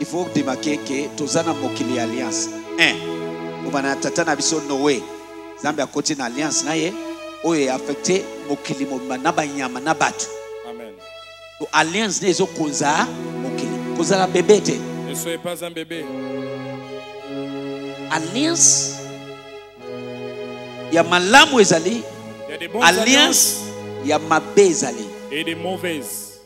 Il faut démarquer que tous les mokili alliance. Noé, Zambia côté alliance naie, oye affecté mokili mobana nyama na batu. Amen. Alliance des okonza mokili. Koza la bébé. Ne soyez pas un bébé. Alliance. Il y a malamu ezali, alliance, il y a mabe ezali. Et des mauvaises.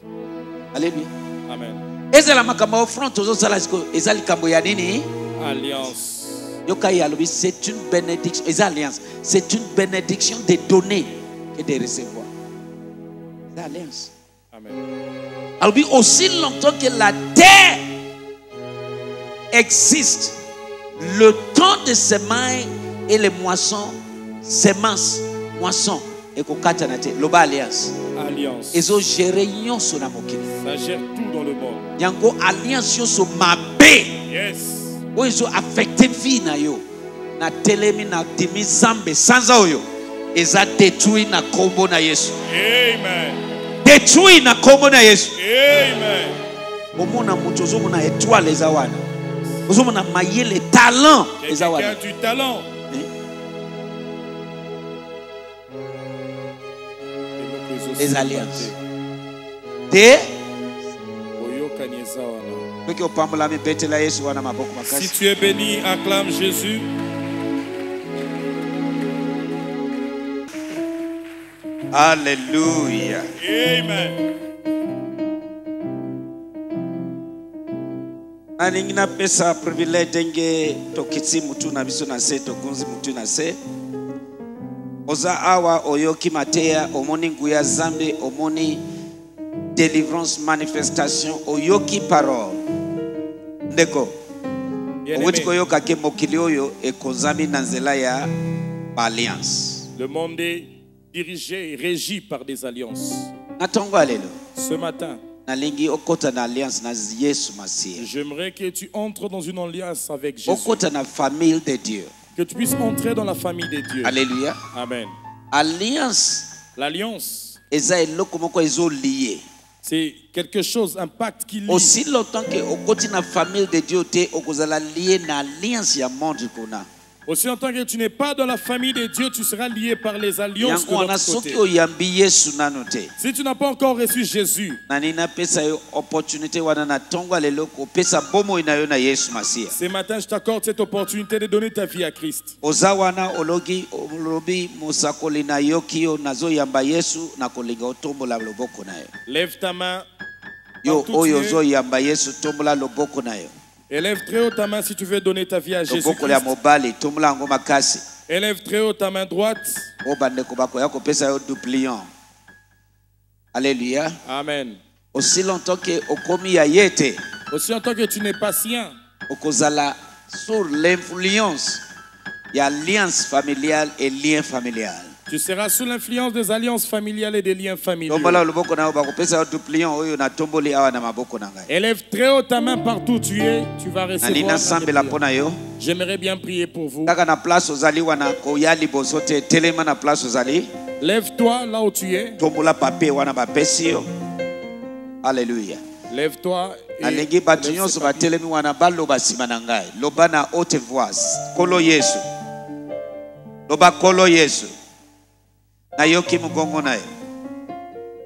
Alléluia. Amen. Ezala makamba offrande aux autres ezali kambo ya nini? Alliance. Yokai alobi c'est une bénédiction, ezali alliance, c'est une bénédiction de donner et de recevoir. C'est alliance. Amen. Alobi aussi longtemps que la terre existe, le temps de semailles et les moissons. Semence, moisson, et kokatanate, loba alliance. Alliance. Ils ont géré yon sur la mokine. Ça gère tout dans le monde. Yango alliance yon sur ma bé. Yes. Ou ils ont affecté vie na yo. Na telemi na dimi zambe sans oyo. Ils ont détruit na kombo na Yesu. Amen. Détruit na kombo na Yesu. Amen. Au monde na mutozo mona étoile les awana. Ozo mona maillé les talents les awana. Quelqu'un du talent. Des alliances. Des. Si tu es béni, acclame Jésus. Alléluia. Amen. Aningina pesa privilege denge tokitsi mtu na biso na se tokunzi mtu na se. Oza awa oyoki matea omoni nguya zambe omoni délivrance manifestation oyoki parole. Ndeko. Owetiko yoka ke mokili oyo ekozami nanzela ya alliance. Le monde est dirigé et régi par des alliances. Ce matin, j'aimerais que tu entres dans une alliance avec Jésus. Que tu puisses entrer dans la famille de Dieu. Alléluia. Amen. L'alliance, c'est quelque chose, un pacte qui lie. Aussi longtemps que tu es dans la famille de Dieu, tu seras lié dans l'alliance du monde qu'on a. Aussi longtemps que tu n'es pas dans la famille de Dieu, tu seras lié par les alliances de notre côté. Si tu n'as pas encore reçu Jésus, ce matin, je t'accorde cette opportunité de donner ta vie à Christ. Lève ta main. Élève très haut ta main si tu veux donner ta vie à Jésus-Christ. Élève très haut ta main droite. Alléluia. Amen. Aussi longtemps que tu n'es pas sien, sur l'influence, il y a alliance familiale et lien familial. Tu seras sous l'influence des alliances familiales et des liens familiaux. Élève très haut ta main partout où tu es, tu vas recevoir. J'aimerais bien prier pour vous. Lève-toi là où tu es. Alléluia. Lève-toi et lève-toi. Nayoki mugongo nayo.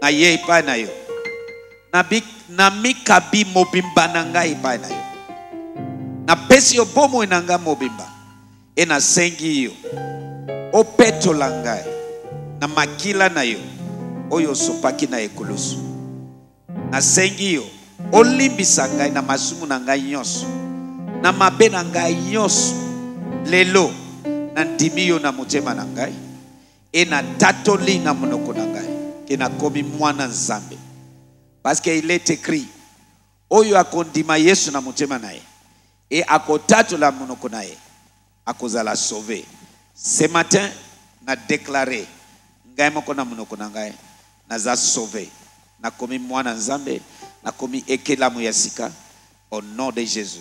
Na yei pa nayo. Na big na mikabi mobimba nanga ipa nayo. Na pesio bomo inanga mobimba. Ena sengi yo. Opeto langai. Na makila nayo. Oyo sopaki na ekulusu. Na sengi yo. Olimbisa ngai na masumu nanga nyoso. Na mabe nanga nyoso. Lelo. Na ndimi yo na mutema nangai. Et na tatoli na monoko nangai et na komi mwana nzambe parce que il est écrit oyo akondima Yesu na mutema naye et akotatola monoko naye akozala sauver. Ce matin na déclaré ngai moko na monoko nangai naza sauver na komi mwana nzambe na komi ekelamu ya sika au nom de Jésus.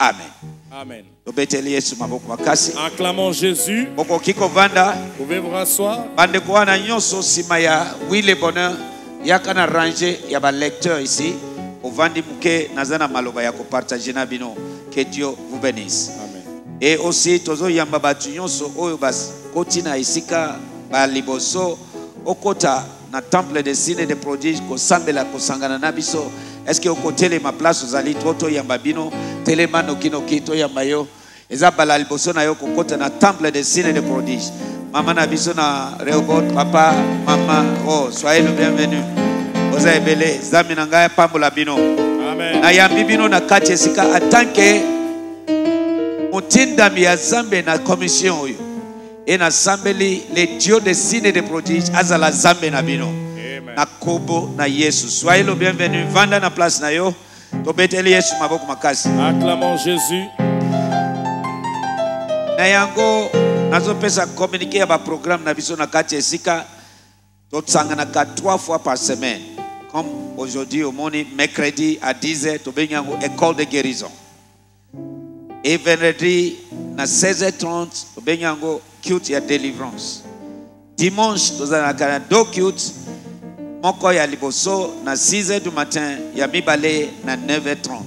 Amen. Amen. Acclamons Jésus. Vous pouvez vous rasseoir. Oui, le bonheur. Il y a un rangé, il y a un lecteur ici. Que Dieu vous bénisse. Amen. Et aussi, tozo yamba batunyoso oyo bas kotina isika baliboso okota na temple de signes et de prodiges kosambela kosangana na biso. Est-ce que au côté de ma place aux alliés toto yambabino telemano kinokito yambayo ezabala liboso na yo kokota na temple de signes et de prodiges mama na biso na Rehoboth papa mama oh soyez le bienvenu vous avez belé zamina ngaya pambola bino amen na yambibino na kache sika atanke mutinda ya zambe na commission oyo et na sambeli les dieux des signes et des prodiges azala zambe na bino na kobo na Yesu. Soyez le bienvenu. Vanda na place na yo. Tobeteli Yesu maboko makasi. Acclamons Jésus. Na yango nazopesa communiquer ya ba programme na biso na kati esika totsangana ka 3 fois par semaine. Comme aujourd'hui au moni mercredi à 10h tobenga ngo école de guérison. Et vendredi na 16h30 tobenga ngo culte ya délivrance. Dimanche tozana ka do culte moko ya liboso na 6h du matin ya mibale na 9h30.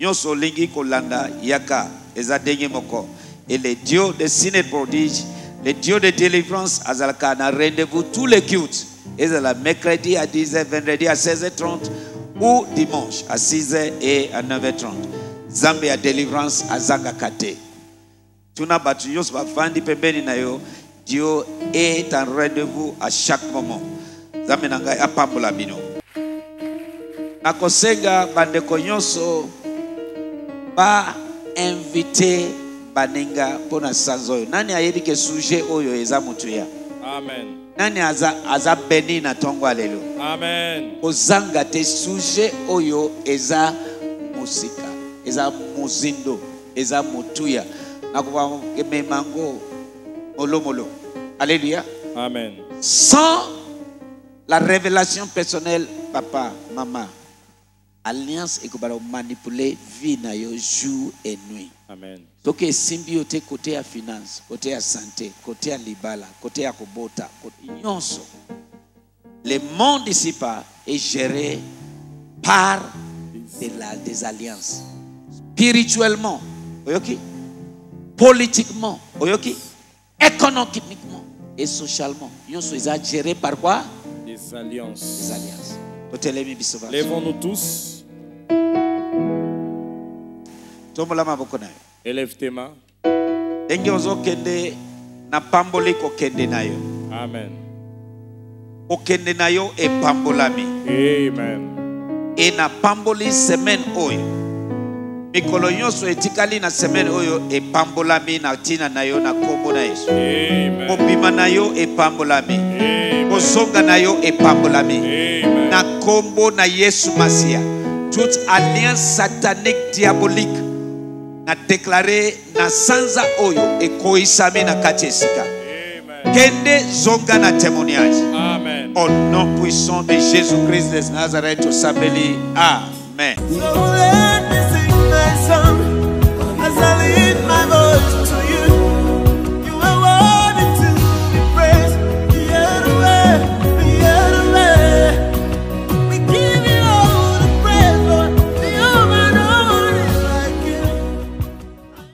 Nyonso lingi kolanda yaka eza dengi moko et les dieux des signes et prodiges, les dieux de délivrance azalaka na rendez-vous tous les cultes. Ezala mercredi à 10h, vendredi à 16h30 ou dimanche à 6h et à 9h30. Zambe ya délivrance azanga kate. Tuna batu nyonso bafandi pembeni na yo Dieu est en rendez-vous à chaque moment. Zamenangai apambola bino. Nakosenga bandeko nyonso ba invité banenga pona sanzoyo. Nani ayeli ke sujet oyo eza mutuya. Amen. Nani aza beni na tongo alelo. Amen. Ozanga te sujet oyo eza musika, eza muzindo, eza mutuya. Nakuba memango molo molo. Alléluia. Amen. Sans la révélation personnelle, papa, maman, alliance et manipuler vie na yo jour et nuit. Amen. Donc symbiote côté à finance, côté à santé, côté à libala, côté à kobota, côté nyonso. Le monde ici pas est géré par des alliances. Spirituellement, oyoki. Politiquement, oyoki. Économiquement et socialement. Nyonso est géré par quoi? Des alliances. Des alliances. Lèvons-nous tous. Élève tes mains. Amen. Amen. Et na pamboli semaine oyo. Mikolo nyonso etikali na semaine oyo e pambolami na tina na yo na kombo na Yesu. Amen. Obima na yo e pambolami. Amen. Osonga na yo e pambolami. Amen. Na kombo na Yesu Masia. Toute alliance satanique diabolique na déclaré na sanza oyo e koisami na katesika. Amen. Kende zonga na témoignage. Amen. Au nom puissant de Jésus-Christ de Nazareth, au Sabeli. Amen.